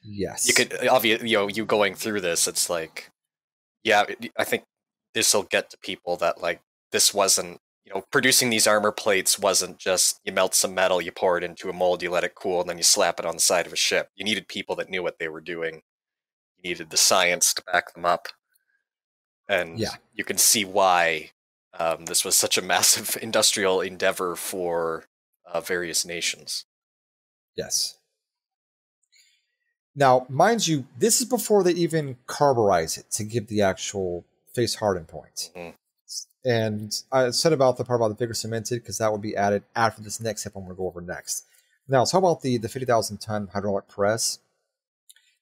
yes, you could obviously, you know, you going through this, it's like, yeah, I think this will get to people that like this wasn't, you know, producing these armor plates wasn't just you melt some metal, you pour it into a mold, you let it cool, and then you slap it on the side of a ship. You needed people that knew what they were doing. You needed the science to back them up, and yeah, you can see why. This was such a massive industrial endeavor for various nations. Yes. Now, mind you, this is before they even carburize it to give the actual face harden point. Mm-hmm. And I said about the part about the bigger cemented, because that would be added after this next step I'm going to go over next. Now, so how about the 50,000-ton hydraulic press?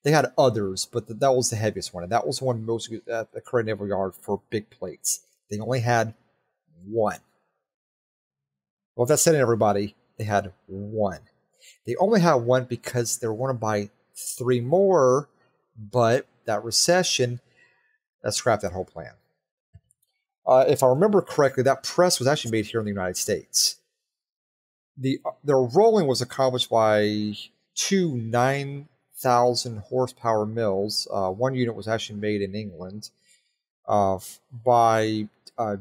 They had others, but that was the heaviest one, and that was the one most at the Kure Naval Yard for big plates. They only had one. Well, if that's said, everybody, they had one. They only had one because they were going to buy 3 more, but that recession, that scrapped that whole plan. If I remember correctly, that press was actually made here in the United States. Their rolling was accomplished by 2 9,000-horsepower mills. One unit was actually made in England by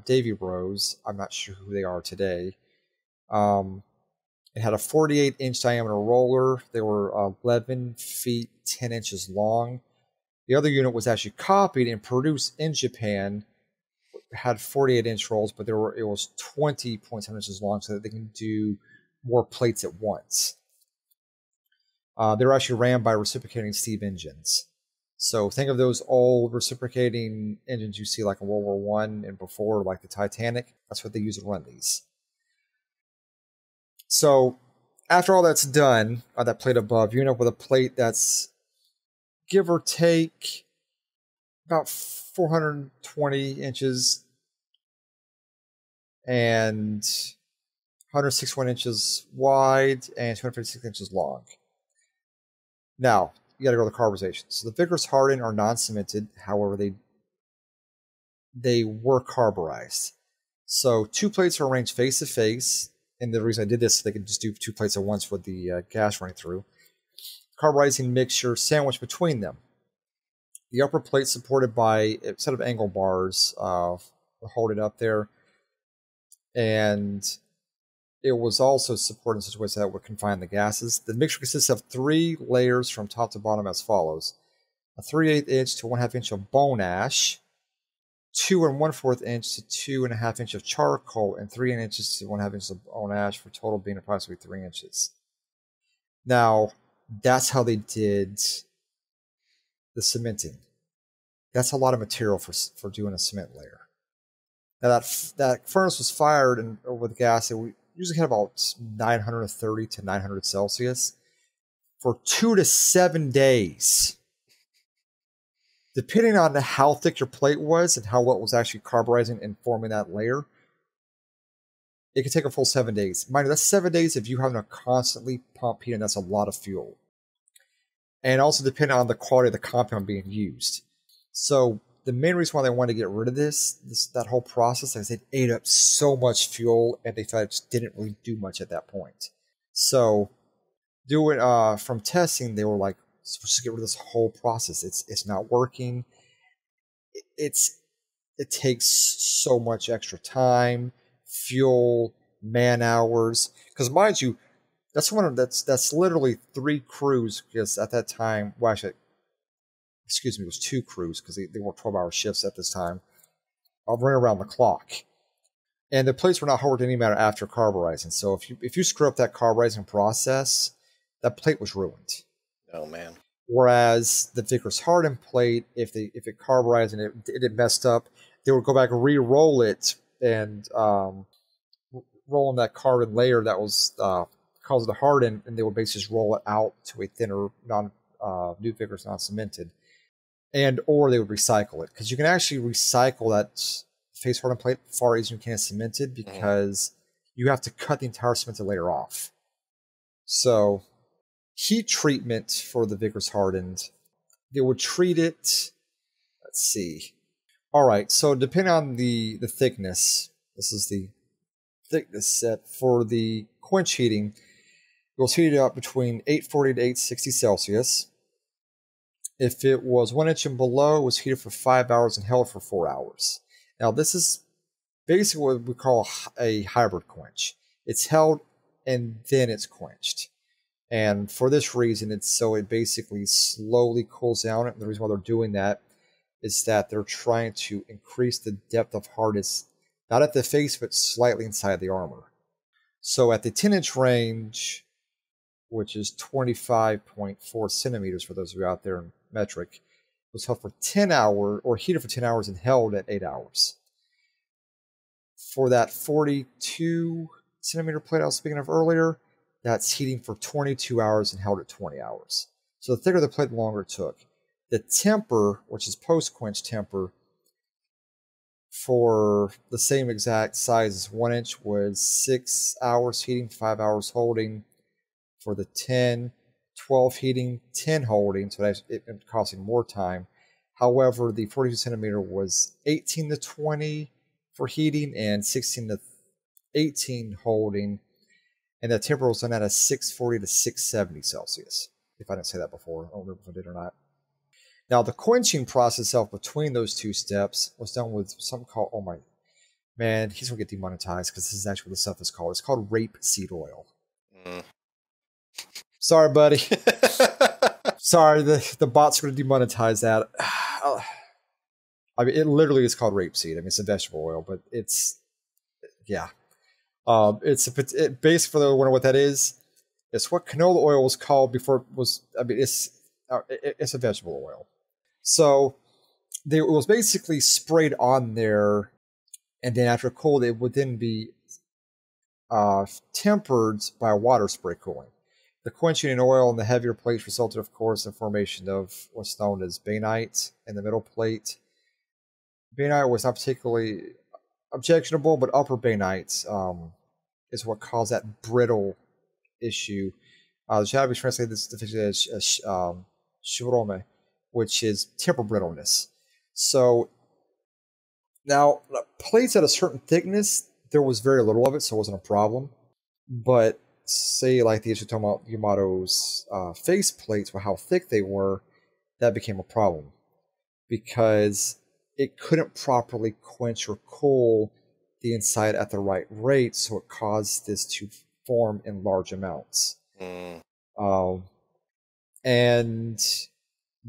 Davy Rose. I'm not sure who they are today. It had a 48-inch diameter roller. They were 11 feet 10 inches long. The other unit was actually copied and produced in Japan had 48-inch rolls, but there were, it was 20.7 inches long so that they can do more plates at once. They were actually ran by reciprocating steam engines. So think of those old reciprocating engines you see like in World War I and before, like the Titanic. That's what they use to run these. So after all that's done, on that plate above, you end up with a plate that's, give or take, about 420 inches and 161 inches wide and 256 inches long. Now, you got to go to the carburization. So the Vickers Hardened are non-cemented. However, they were carburized. So two plates are arranged face to face. And the reason I did this, so they could just do two plates at once with the gas running through. Carburizing mixture sandwiched between them. The upper plate supported by a set of angle bars holding up there. And it was also supported in such a way that would confine the gases. The mixture consists of three layers from top to bottom as follows. A 3/8 inch to 1/2 inch of bone ash, 2 1/4 inch to 2 1/2 inch of charcoal, and 3 inches to 1/2 inch of bone ash, for total being approximately 3 inches. Now, that's how they did the cementing. That's a lot of material for doing a cement layer. Now, that furnace was fired and with gas. It usually had about 930 to 900 Celsius for 2 to 7 days. Depending on how thick your plate was and how well it was actually carburizing and forming that layer, it could take a full 7 days. Mind you, that's 7 days if you have to constantly pump heat, and that's a lot of fuel. And also depending on the quality of the compound being used. So the main reason why they wanted to get rid of that whole process is it ate up so much fuel, and they thought it just didn't really do much at that point. So doing from testing, they were like, so we'll just get rid of this whole process. It's not working. It takes so much extra time, fuel, man hours. Because mind you, that's literally 3 crews. Because at that time, well, actually, excuse me, it was 2 crews because they worked 12-hour shifts at this time, running around the clock. And the plates were not hard to any matter after carburizing. So if you screw up that carburizing process, that plate was ruined. Oh man! Whereas the Vickers Hardened plate, if it carburized and it messed up, they would go back and re-roll it and roll in that carbon layer that was caused to harden, and they would basically just roll it out to a thinner, new Vickers non-cemented, and or they would recycle it because you can actually recycle that face hardened plate far easier than you can cemented because you have to cut the entire cemented layer off. So. Heat treatment for the Vickers Hardened. They would treat it. Let's see. All right. So depending on the thickness, this is the thickness set for the quench heating. You'll heat it up between 840 to 860 Celsius. If it was 1 inch and below, it was heated for 5 hours and held for 4 hours. Now this is basically what we call a hybrid quench. It's held and then it's quenched. And for this reason, it's so it basically slowly cools down. And the reason why they're doing that is that they're trying to increase the depth of hardness, not at the face, but slightly inside the armor. So at the 10-inch range, which is 25.4 centimeters for those of you out there in metric, it was held for 10 hours, or heated for 10 hours and held at 8 hours. For that 42-centimeter plate I was speaking of earlier, that's heating for 22 hours and held at 20 hours. So the thicker the plate, the longer it took. The temper, which is post-quench temper, for the same exact size as 1 inch was 6 hours heating, 5 hours holding. For the 10, 12 heating, 10 holding, so that's it costing more time. However, the 42 centimeter was 18 to 20 for heating and 16 to 18 holding. And that temper was done at a 640 to 670 Celsius. If I didn't say that before, I don't remember if I did or not. Now, the quenching process itself between those two steps was done with something called, oh my, man, he's going to get demonetized because this is actually what the stuff is called. It's called rapeseed oil. Mm. Sorry, buddy. Sorry, the bots are going to demonetize that. I mean, it literally is called rapeseed. I mean, it's a vegetable oil, but it's, yeah. It's based for the winner what that is. It's what canola oil was called before it was, I mean, it's a vegetable oil. So it was basically sprayed on there, and then after cold, it would then be tempered by water spray cooling. The quenching in oil in the heavier plates resulted, of course, in the formation of what's known as bainite in the middle plate. Bainite was not particularly objectionable, but upper bainite is what caused that brittle issue. The Japanese translated this definition as shirome, which is temper brittleness. So now, plates at a certain thickness, there was very little of it, so it wasn't a problem. But say, like the issue talking about Yamato's face plates, with how thick they were, that became a problem because it couldn't properly quench or cool the inside at the right rate, so it caused this to form in large amounts. And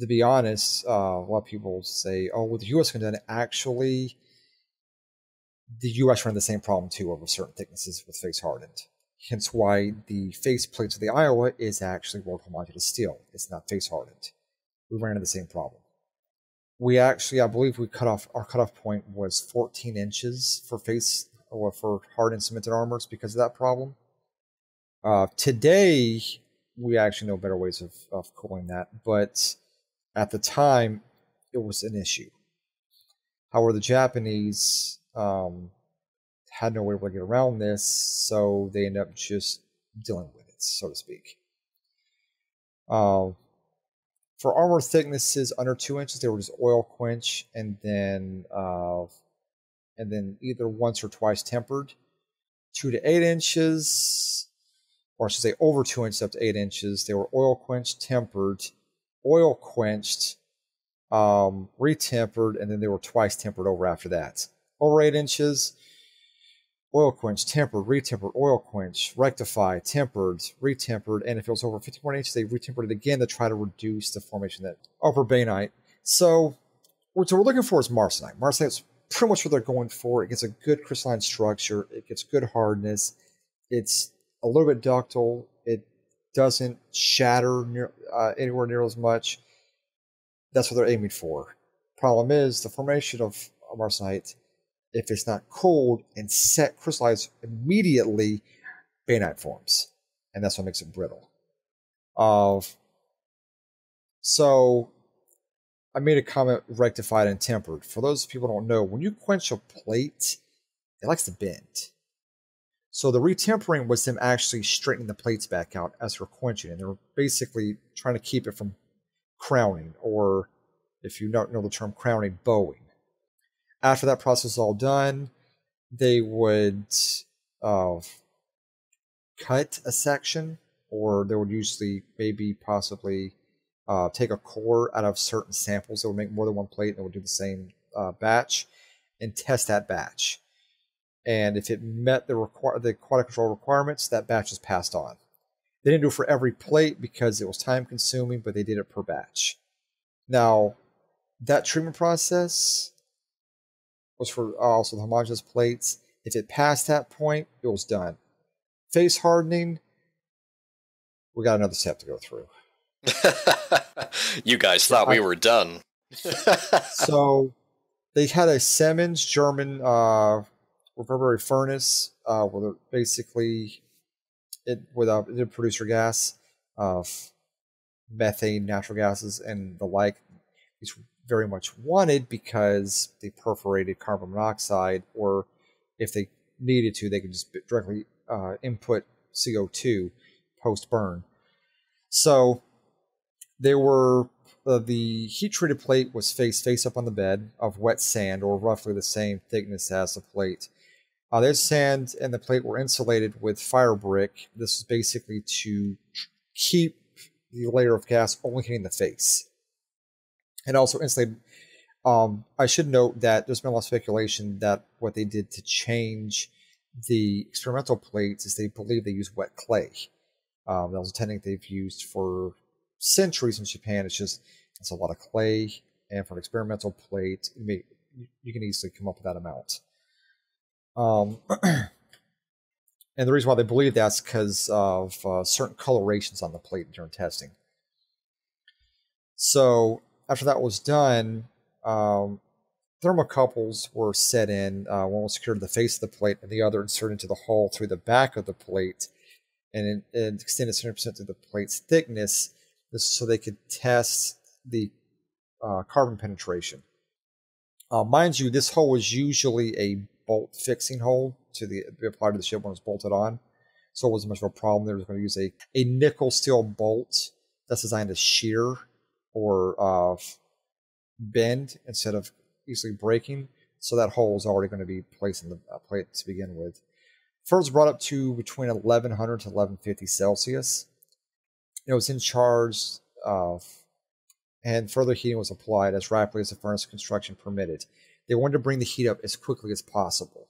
to be honest, a lot of people say, "Oh, well, the U.S. condemned actually." The U.S. ran the same problem too over certain thicknesses with face hardened. Hence why the face plates of the Iowa is actually world homogeneous steel. It's not face hardened. We ran into the same problem. We actually, I believe we cut off, our cutoff point was 14 inches for face, or for hardened cemented armors because of that problem. Today, we actually know better ways of cooling that, but at the time, it was an issue. However, the Japanese had no way to get around this, so they end up just dealing with it, so to speak. For armor thicknesses under 2 inches, they were just oil quench, and then either once or twice tempered. 2 to 8 inches, or I should say over 2 inches up to 8 inches, they were oil quenched, tempered, oil quenched, retempered, and then they were twice tempered over after that. Over 8 inches, oil quench, tempered, retempered, oil quench, rectify, tempered, retempered, and if it was over 51 inches, they retempered it again to try to reduce the formation of that upper bainite. So what we're looking for is marsenite. Marsenite's pretty much what they're going for. It gets a good crystalline structure. It gets good hardness. It's a little bit ductile. It doesn't shatter anywhere near as much. That's what they're aiming for. Problem is, the formation of marsenite, if it's not cold and set, crystallized immediately, bainite forms, and that's what makes it brittle. So I made a comment, rectified and tempered. For those people who don't know, when you quench a plate, it likes to bend. So the retempering was them actually straightening the plates back out as they're quenching, and they're basically trying to keep it from crowning, or if you don't know the term crowning, bowing. After that process is all done, they would cut a section, or they would usually maybe possibly take a core out of certain samples. They would make more than one plate, and they would do the same batch and test that batch. And if it met the quality control requirements, that batch was passed on. They didn't do it for every plate because it was time-consuming, but they did it per batch. Now, that treatment process was for also the homogeneous plates. If it passed that point, it was done. Face hardening, we got another step to go through. You guys thought we were done. So they had a Siemens German reverberatory furnace where basically it did produce your gas of methane, natural gases, and the like. These very much wanted because they perforated carbon monoxide, or if they needed to, they could just directly input CO2 post-burn. So they were, the heat-treated plate was face up on the bed of wet sand, or roughly the same thickness as the plate. This sand and the plate were insulated with fire brick. This is basically to keep the layer of gas only hitting the face. And also insulated. I should note that there's been a lot of speculation that what they did to change the experimental plates is they believe they used wet clay. That was a technique they've used for centuries in Japan. It's just, it's a lot of clay, and for an experimental plate, you can easily come up with that amount. And the reason why they believe that's because of certain colorations on the plate during testing. So after that was done, thermocouples were set in. One was secured to the face of the plate, and the other inserted into the hole through the back of the plate, and it extended 100% to the plate's thickness, so they could test the carbon penetration. Mind you, this hole was usually a bolt fixing hole to the applied to the ship when it was bolted on, so it wasn't much of a problem. They were going to use a nickel steel bolt that's designed to shear or bend instead of easily breaking, so that hole is already going to be placed in the plate to begin with. First brought up to between 1100 to 1150 Celsius. It was in charge of, and further heating was applied as rapidly as the furnace construction permitted. They wanted to bring the heat up as quickly as possible.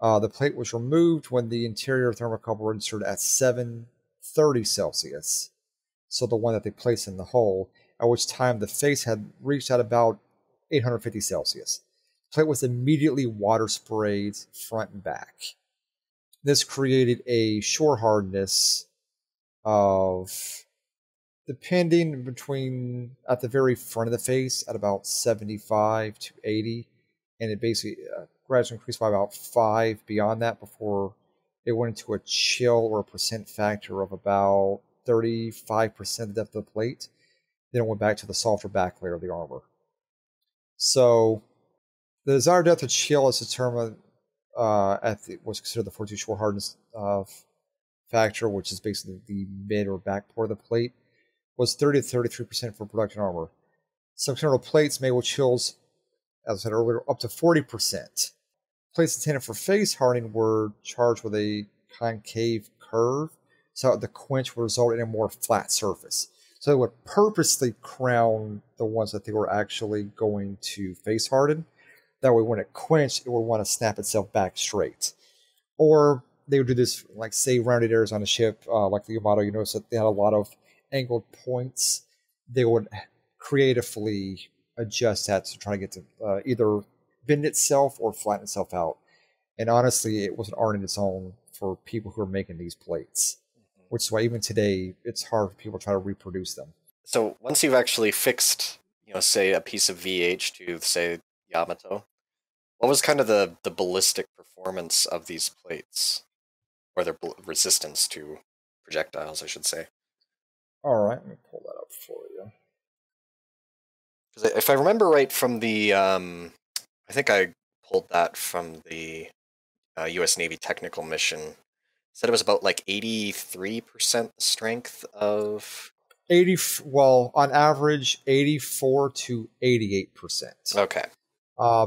The plate was removed when the interior thermocouple was inserted at 730 Celsius, so the one that they placed in the hole, at which time the face had reached at about 850 Celsius. The plate was immediately water sprayed front and back. This created a shore hardness of, depending between, at the very front of the face at about 75 to 80, and it basically gradually increased by about 5 beyond that before it went into a chill or a percent factor of about 35% of the depth of the plate. Then it went back to the softer back layer of the armor. So the desired depth of chill is determined at what's considered the 42 shore hardness factor, which is basically the mid or back part of the plate, was 30 to 33% for production armor. Some external plates made with chills, as I said earlier, up to 40%. Plates intended for face hardening were charged with a concave curve, so the quench would result in a more flat surface. So they would purposely crown the ones that they were actually going to face harden. That way, when it quenched, it would want to snap itself back straight. Or they would do this, like, say, rounded areas on a ship, like the Yamato. You notice that they had a lot of angled points. They would creatively adjust that to try to get to either bend itself or flatten itself out. And honestly, it was an art in its own for people who are making these plates, which is why even today, it's hard for people to try to reproduce them. So once you've actually fixed, you know, say, a piece of VH to, say, Yamato, what was kind of the ballistic performance of these plates, or their resistance to projectiles, I should say? All right, let me pull that up for you. Because if I remember right from the, I think I pulled that from the U.S. Navy technical mission. It said it was about like 83% strength of. Well, on average, 84 to 88%. Okay.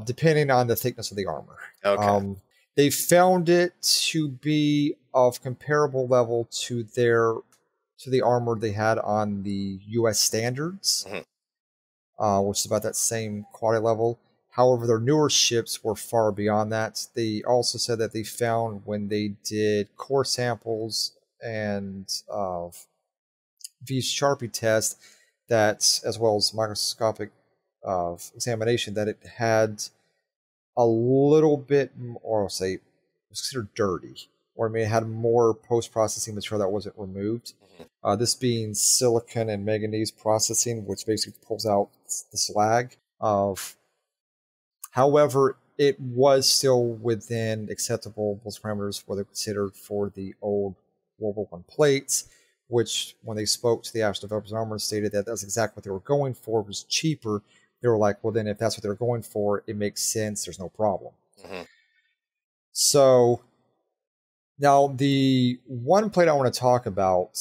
Depending on the thickness of the armor. Okay. They found it to be of comparable level to the armor they had on the U.S. standards, which is about that same quality level. However, their newer ships were far beyond that. They also said that they found when they did core samples and V-Sharpie test, that as well as microscopic examination, that it had a little bit more, I'll say, it was considered dirty. Or I mean, it had more post-processing material that wasn't removed. This being silicon and manganese processing, which basically pulls out the slag. However, it was still within acceptable parameters, what they're considered for the old World War I plates, which when they spoke to the actual developers of armor stated that that's exactly what they were going for, was cheaper. They were like, well, then if that's what they're going for, it makes sense. There's no problem. So... Now, the one plate I want to talk about,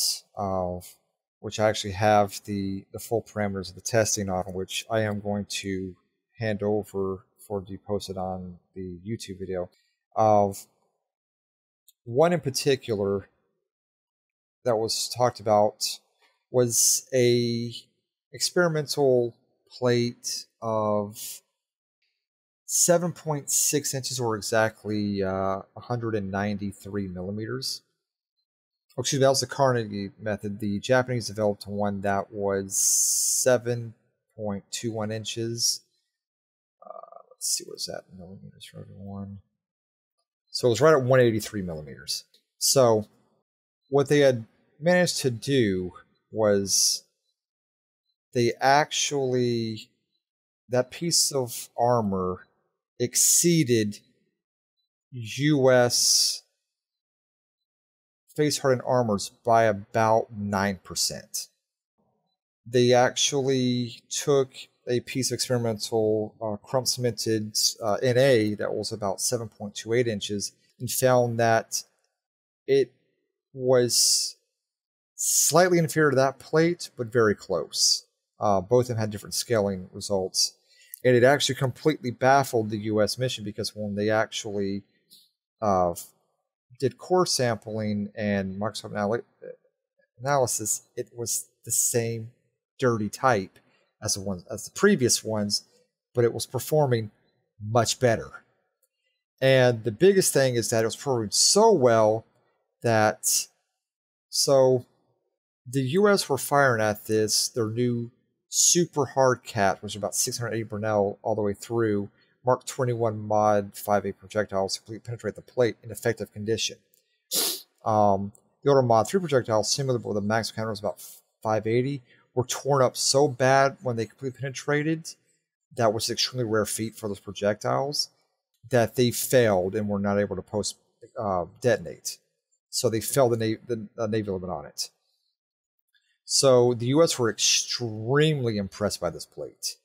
which I actually have the full parameters of the testing on, which I am going to hand over for to be posted on the YouTube video, of one in particular that was talked about was a experimental plate of 7.6 inches, or exactly 193 millimeters. Oh, excuse me, that was the Carnegie method. The Japanese developed one that was 7.21 inches. Let's Let's see, what's that in millimeters for everyone? So it was right at 183 millimeters. So what they had managed to do was they actually, that piece of armor exceeded U.S. face hardened armors by about 9%. They actually took a piece of experimental crump cemented NA that was about 7.28 inches and found that it was slightly inferior to that plate, but very close. Both of them had different scaling results. And it actually completely baffled the U.S. mission, because when they actually did core sampling and microscope analysis, it was the same dirty type as the ones, as the previous ones, but it was performing much better. And the biggest thing is that it was performing so well that, so the U.S. were firing at this, their new super hard cat, which is about 680 Brunel all the way through, Mark 21 mod 5A projectiles completely penetrate the plate in effective condition. The older mod 3 projectiles, similar but with a maximum counter was about 580, were torn up so bad when they completely penetrated, that was an extremely rare feat for those projectiles, that they failed and were not able to post detonate. So they failed the Navy limit on it. So the U.S. were extremely impressed by this plate.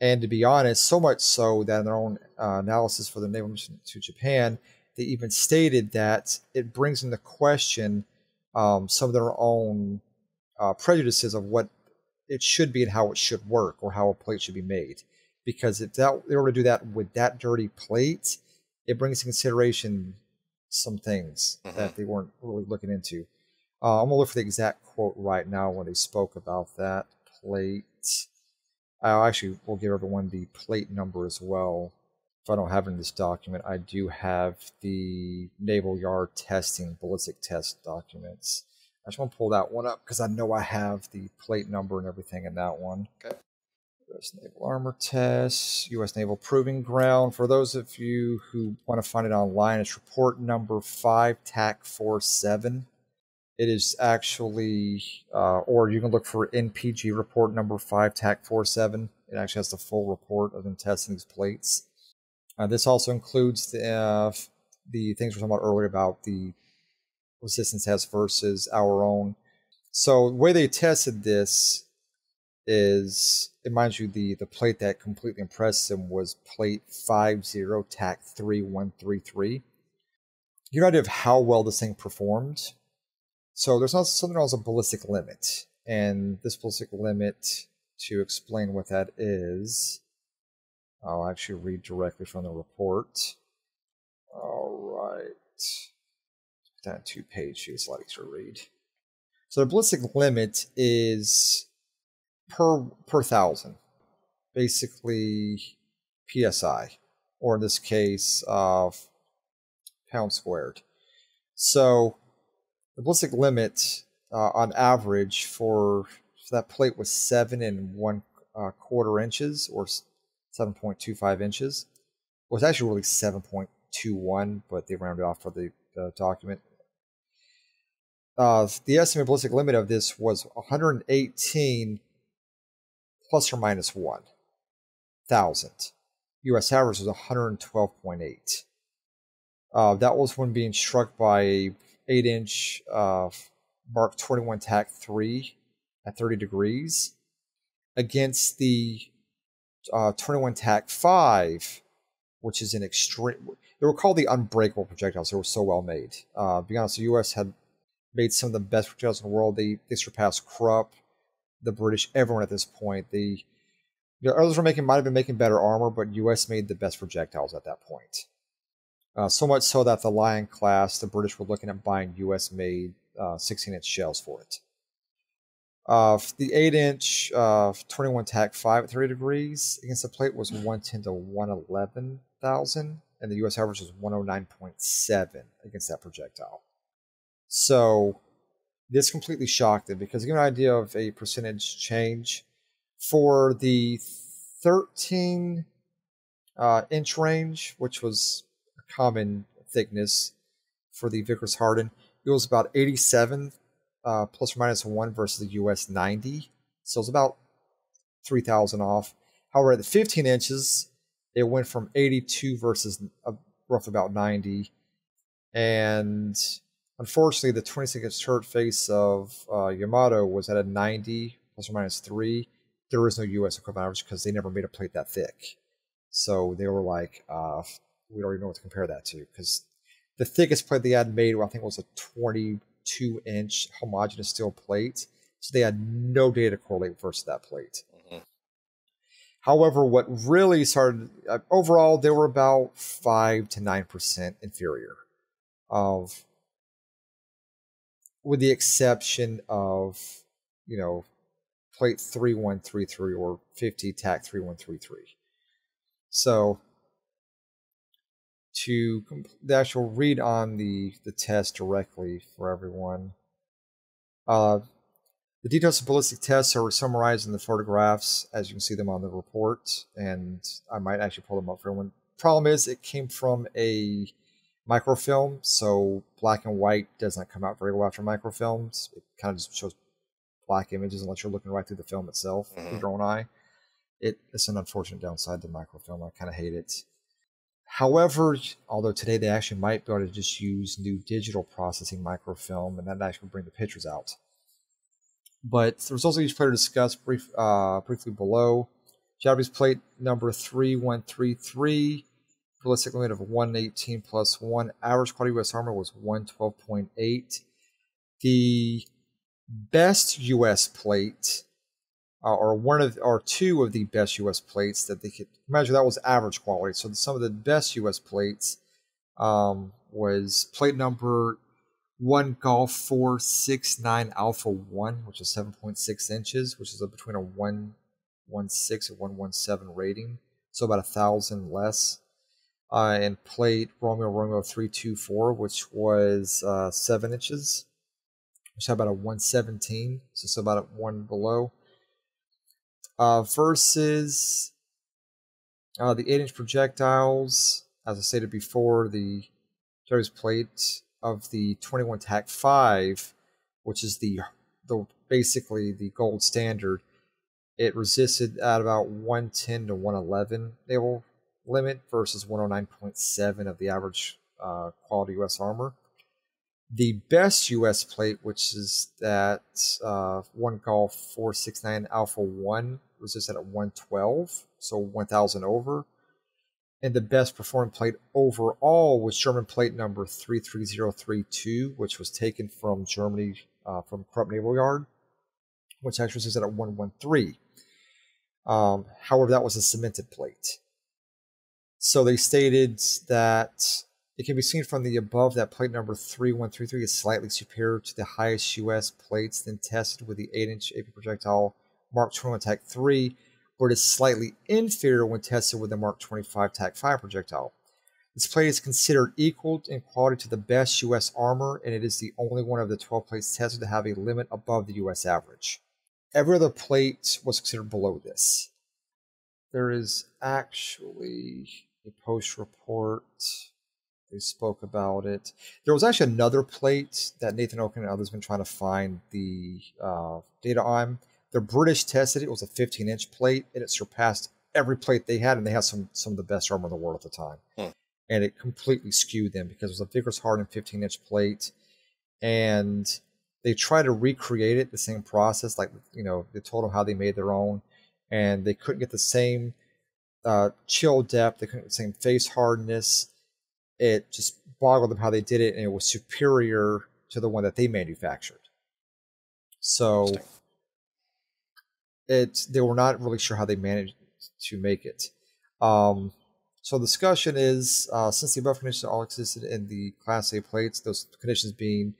And to be honest, so much so that in their own analysis for the naval mission to Japan, they even stated that it brings into question some of their own prejudices of what it should be and how it should work, or how a plate should be made. Because if that, they were to do that with that dirty plate, it brings into consideration some things that they weren't really looking into. I'm going to look for the exact quote right now when they spoke about that plate. I actually will give everyone the plate number as well. If I don't have it in this document, I do have the Naval Yard testing, ballistic test documents. I just want to pull that one up because I know I have the plate number and everything in that one. Okay. U.S. Naval Armor Tests, U.S. Naval Proving Ground. For those of you who want to find it online, it's report number 5, TAC 47. It is actually, or you can look for NPG report number 5, TAC 47. It actually has the full report of them testing these plates. This also includes the things we were talking about earlier about the resistance test versus our own. So the way they tested this is, and mind you, the plate that completely impressed them was plate 50, TAC 3133. You have no idea of how well this thing performed. So there's also something else, a ballistic limit, and this ballistic limit, to explain what that is, I'll actually read directly from the report. All right, put that in two-page sheet, it's a lot easier to read. So the ballistic limit is per thousand, basically PSI, or in this case, pound squared. So the ballistic limit on average for that plate was 7 1/4 inches, or 7.25 inches. Well, it was actually really 7.21, but they rounded off for the document. The estimated ballistic limit of this was 118 plus or minus 1,000. U.S. average was 112.8. That was when being struck by a 8-inch Mark 21 TAC 3 at 30 degrees against the 21 TAC 5, which is an extreme. They were called the unbreakable projectiles. They were so well made. To be honest, the U.S. had made some of the best projectiles in the world. They surpassed Krupp, the British, everyone at this point. The others were making, might have been making better armor, but U.S. made the best projectiles at that point. So much so that the Lion class, the British were looking at buying U.S.-made 16-inch shells for it. The 8-inch 21 TAC 5 at 30 degrees against the plate was 110 to 111,000, and the U.S. average was 109.7 against that projectile. So this completely shocked them, because to give an idea of a percentage change, for the 13 inch range, which was a common thickness for the Vickers Hardin. It was about 87 plus or minus 1 versus the US 90. So it was about 3,000 off. However, at the 15 inches, it went from 82 versus roughly about 90. And unfortunately, the 26-inch turret face of Yamato was at a 90 plus or minus 3. There is no US equivalent average because they never made a plate that thick. So they were like, we don't even know what to compare that to, because the thickest plate they had made, I think, was a 22-inch homogeneous steel plate. So they had no data to correlate versus that plate. Mm-hmm. However, what really started, overall, they were about 5 to 9% inferior, of, with the exception of, you know, plate 3133 or 50 TAC 3133. So to the actual read on the test directly for everyone, the details of ballistic tests are summarized in the photographs as you can see them on the report, and I might actually pull them up for everyone. Problem is, it came from a microfilm, so black and white does not come out very well after microfilms. It kind of just shows black images unless you're looking right through the film itself with your own eye. It's an unfortunate downside to microfilm. I kind of hate it. However, although today they actually might be able to just use new digital processing microfilm, and that actually bring the pictures out. But the results of each plate are discussed briefly below. Japanese plate number 3133, ballistic limit of 118 plus 1. Average quality U.S. armor was 112.8. The best U.S. plate, or two of the best U.S. plates that they could measure, that was average quality. So some of the best U.S. plates was plate number 1 Golf 469 Alpha 1, which is 7.6 inches, which is between a 116 and 117 rating, so about 1,000 less. And plate Romeo 324, which was 7 inches, which had about a 117, so about a 1 below. Versus the 8-inch projectiles, as I stated before, the Japanese plate of the 21 TAC 5, which is the basically the gold standard, it resisted at about 110 to 111 naval limit versus 109.7 of the average quality U.S. armor. The best U.S. plate, which is that 1 Golf 469 Alpha 1, resisted at 112, so 1,000 over. And the best performing plate overall was German plate number 33032, which was taken from Germany, from Krupp Naval Yard, which actually resisted at 113. However, that was a cemented plate. So they stated that it can be seen from the above that plate number 3133 is slightly superior to the highest U.S. plates then tested with the 8-inch AP projectile Mark 21 TAC 3, but is slightly inferior when tested with the Mark 25 TAC 5 projectile. This plate is considered equal in quality to the best U.S. armor, and it is the only one of the 12 plates tested to have a limit above the U.S. average. Every other plate was considered below this. There is actually a post report. They spoke about it. There was actually another plate that Nathan Okun and others have been trying to find the data on. The British tested it. It was a 15-inch plate, and it surpassed every plate they had, and they had some of the best armor in the world at the time. Hmm. And it completely skewed them because it was a Vickers Hardin 15-inch plate, and they tried to recreate it, the same process. Like, you know, they told them how they made their own, and they couldn't get the same chill depth. They couldn't get the same face hardness. It just boggled them how they did it, and it was superior to the one that they manufactured. So they were not really sure how they managed to make it. So the discussion is, since the above conditions all existed in the Class A plates, those conditions being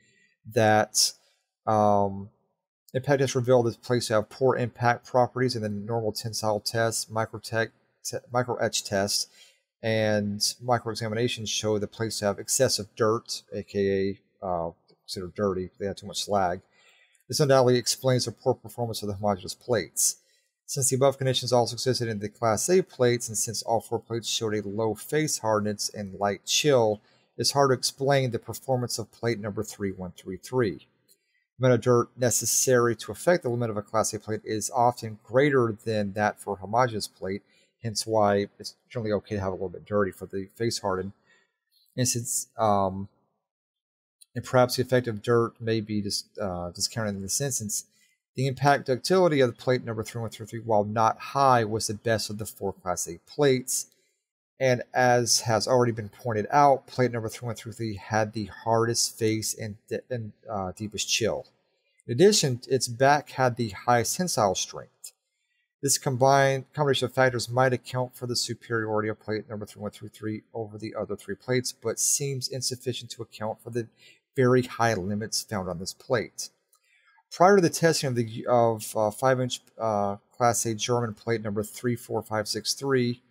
that impact tests revealed that plates have poor impact properties and the normal tensile test, micro etch test, and micro-examinations show the plates to have excessive dirt, aka considered dirty, they had too much slag. This undoubtedly explains the poor performance of the homogeneous plates. Since the above conditions also existed in the Class A plates, and since all four plates showed a low face hardness and light chill, it's hard to explain the performance of plate number 3133. The amount of dirt necessary to affect the limit of a Class A plate is often greater than that for a homogeneous plate, hence why it's generally okay to have a little bit dirty for the face hardened. And since, and perhaps the effect of dirt may be discounted in this instance, the impact ductility of the plate number 3133, while not high, was the best of the four Class A plates. And as has already been pointed out, plate number 3133 had the hardest face and deepest chill. In addition, its back had the highest tensile strength. This combination of factors might account for the superiority of plate number 3133 over the other three plates, but seems insufficient to account for the very high limits found on this plate. Prior to the testing of the 5-inch Class A German plate number 34563,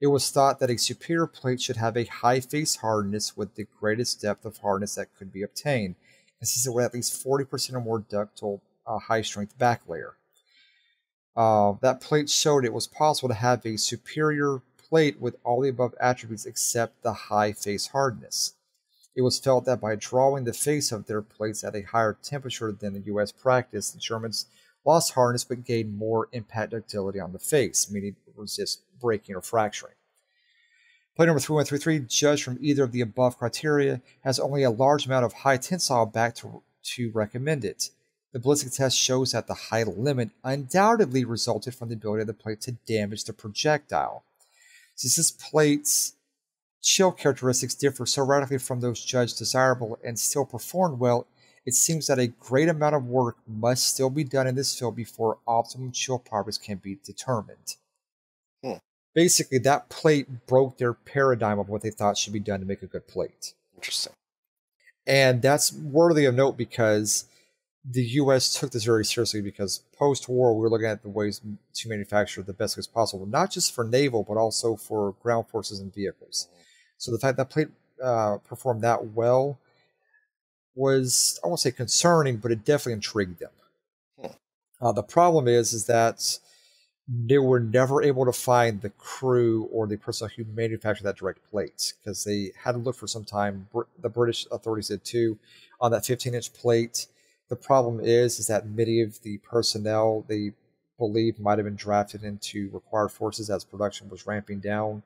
it was thought that a superior plate should have a high face hardness with the greatest depth of hardness that could be obtained, consistent with at least 40% or more ductile high-strength back layer. That plate showed it was possible to have a superior plate with all the above attributes except the high face hardness. It was felt that by drawing the face of their plates at a higher temperature than the U.S. practice, the Germans lost hardness but gained more impact ductility on the face, meaning resist breaking or fracturing. Plate number 3133, judged from either of the above criteria, has only a large amount of high tensile back to recommend it. The ballistic test shows that the high limit undoubtedly resulted from the ability of the plate to damage the projectile. Since this plate's chill characteristics differ so radically from those judged desirable and still performed well, it seems that a great amount of work must still be done in this field before optimum chill properties can be determined. Hmm. Basically, that plate broke their paradigm of what they thought should be done to make a good plate. Interesting. And that's worthy of note because the U.S. took this very seriously, because post-war we were looking at the ways to manufacture the best as possible, not just for naval, but also for ground forces and vehicles. So the fact that plate performed that well was, I won't say concerning, but it definitely intrigued them. Hmm. The problem is that they were never able to find the crew or the person who manufactured that direct plate, because they had to look for some time. The British authorities did too on that 15-inch plate. The problem is that many of the personnel they believe might have been drafted into required forces as production was ramping down.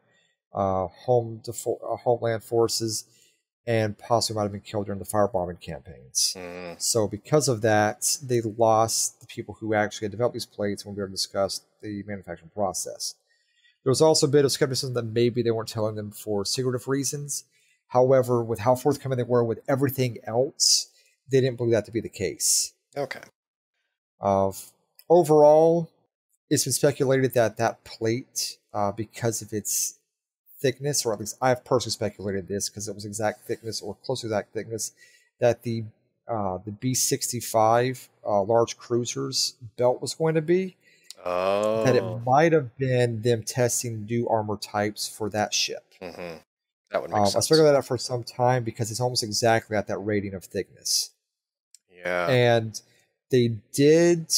Homeland forces, and possibly might have been killed during the firebombing campaigns. Mm. So because of that, they lost the people who actually had developed these plates when we were discussing the manufacturing process. There was also a bit of skepticism that maybe they weren't telling them for secretive reasons. However, with how forthcoming they were with everything else, they didn't believe that to be the case. Okay. Overall, it's been speculated that that plate, because of its thickness, or at least I've personally speculated this because it was exact thickness or close to exact thickness, that the B-65 large cruiser's belt was going to be. Oh. That it might have been them testing new armor types for that ship. Mm-hmm. That would make sense. I figured that out for some time because it's almost exactly at that rating of thickness. Yeah. And they did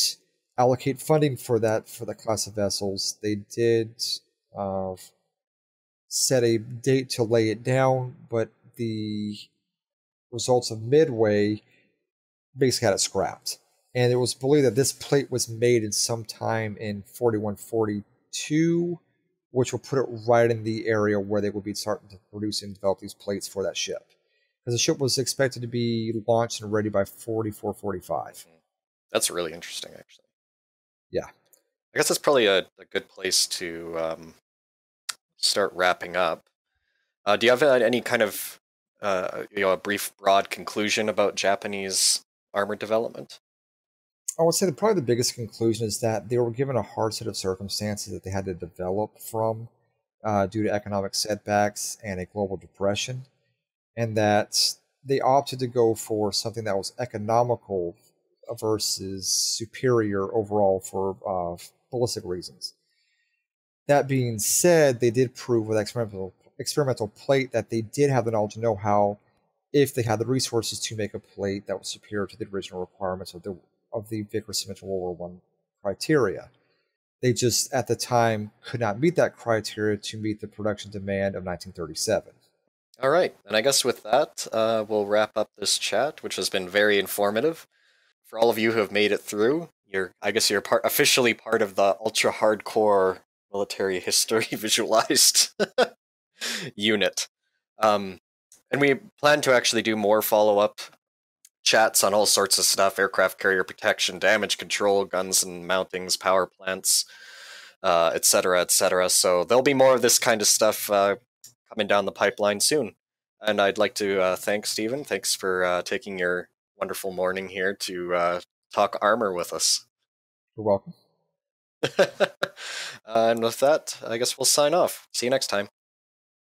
allocate funding for that for the class of vessels. They did set a date to lay it down, but the results of Midway basically had it scrapped. And it was believed that this plate was made in some time in 4142, which will put it right in the area where they would be starting to produce and develop these plates for that ship. Because the ship was expected to be launched and ready by 4445. That's really interesting, actually. Yeah. I guess that's probably a good place to start wrapping up. Do you have any kind of a brief, broad conclusion about Japanese armor development? I would say that probably the biggest conclusion is that they were given a hard set of circumstances that they had to develop from due to economic setbacks and a global depression, and that they opted to go for something that was economical versus superior overall for ballistic reasons. That being said, they did prove with experimental plate that they did have the knowledge and know-how if they had the resources to make a plate that was superior to the original requirements of the Vickers World War I criteria. They just, at the time, could not meet that criteria to meet the production demand of 1937. All right, and I guess with that, we'll wrap up this chat, which has been very informative. For all of you who have made it through, you're officially part of the ultra-hardcore military history visualized unit. And we plan to actually do more follow-up chats on all sorts of stuff: aircraft carrier protection, damage control, guns and mountings, power plants, etc., etc. So there'll be more of this kind of stuff coming down the pipeline soon. And I'd like to thank Stephen. Thanks for taking your wonderful morning here to talk armor with us. You're welcome. And with that, I guess we'll sign off. See you next time.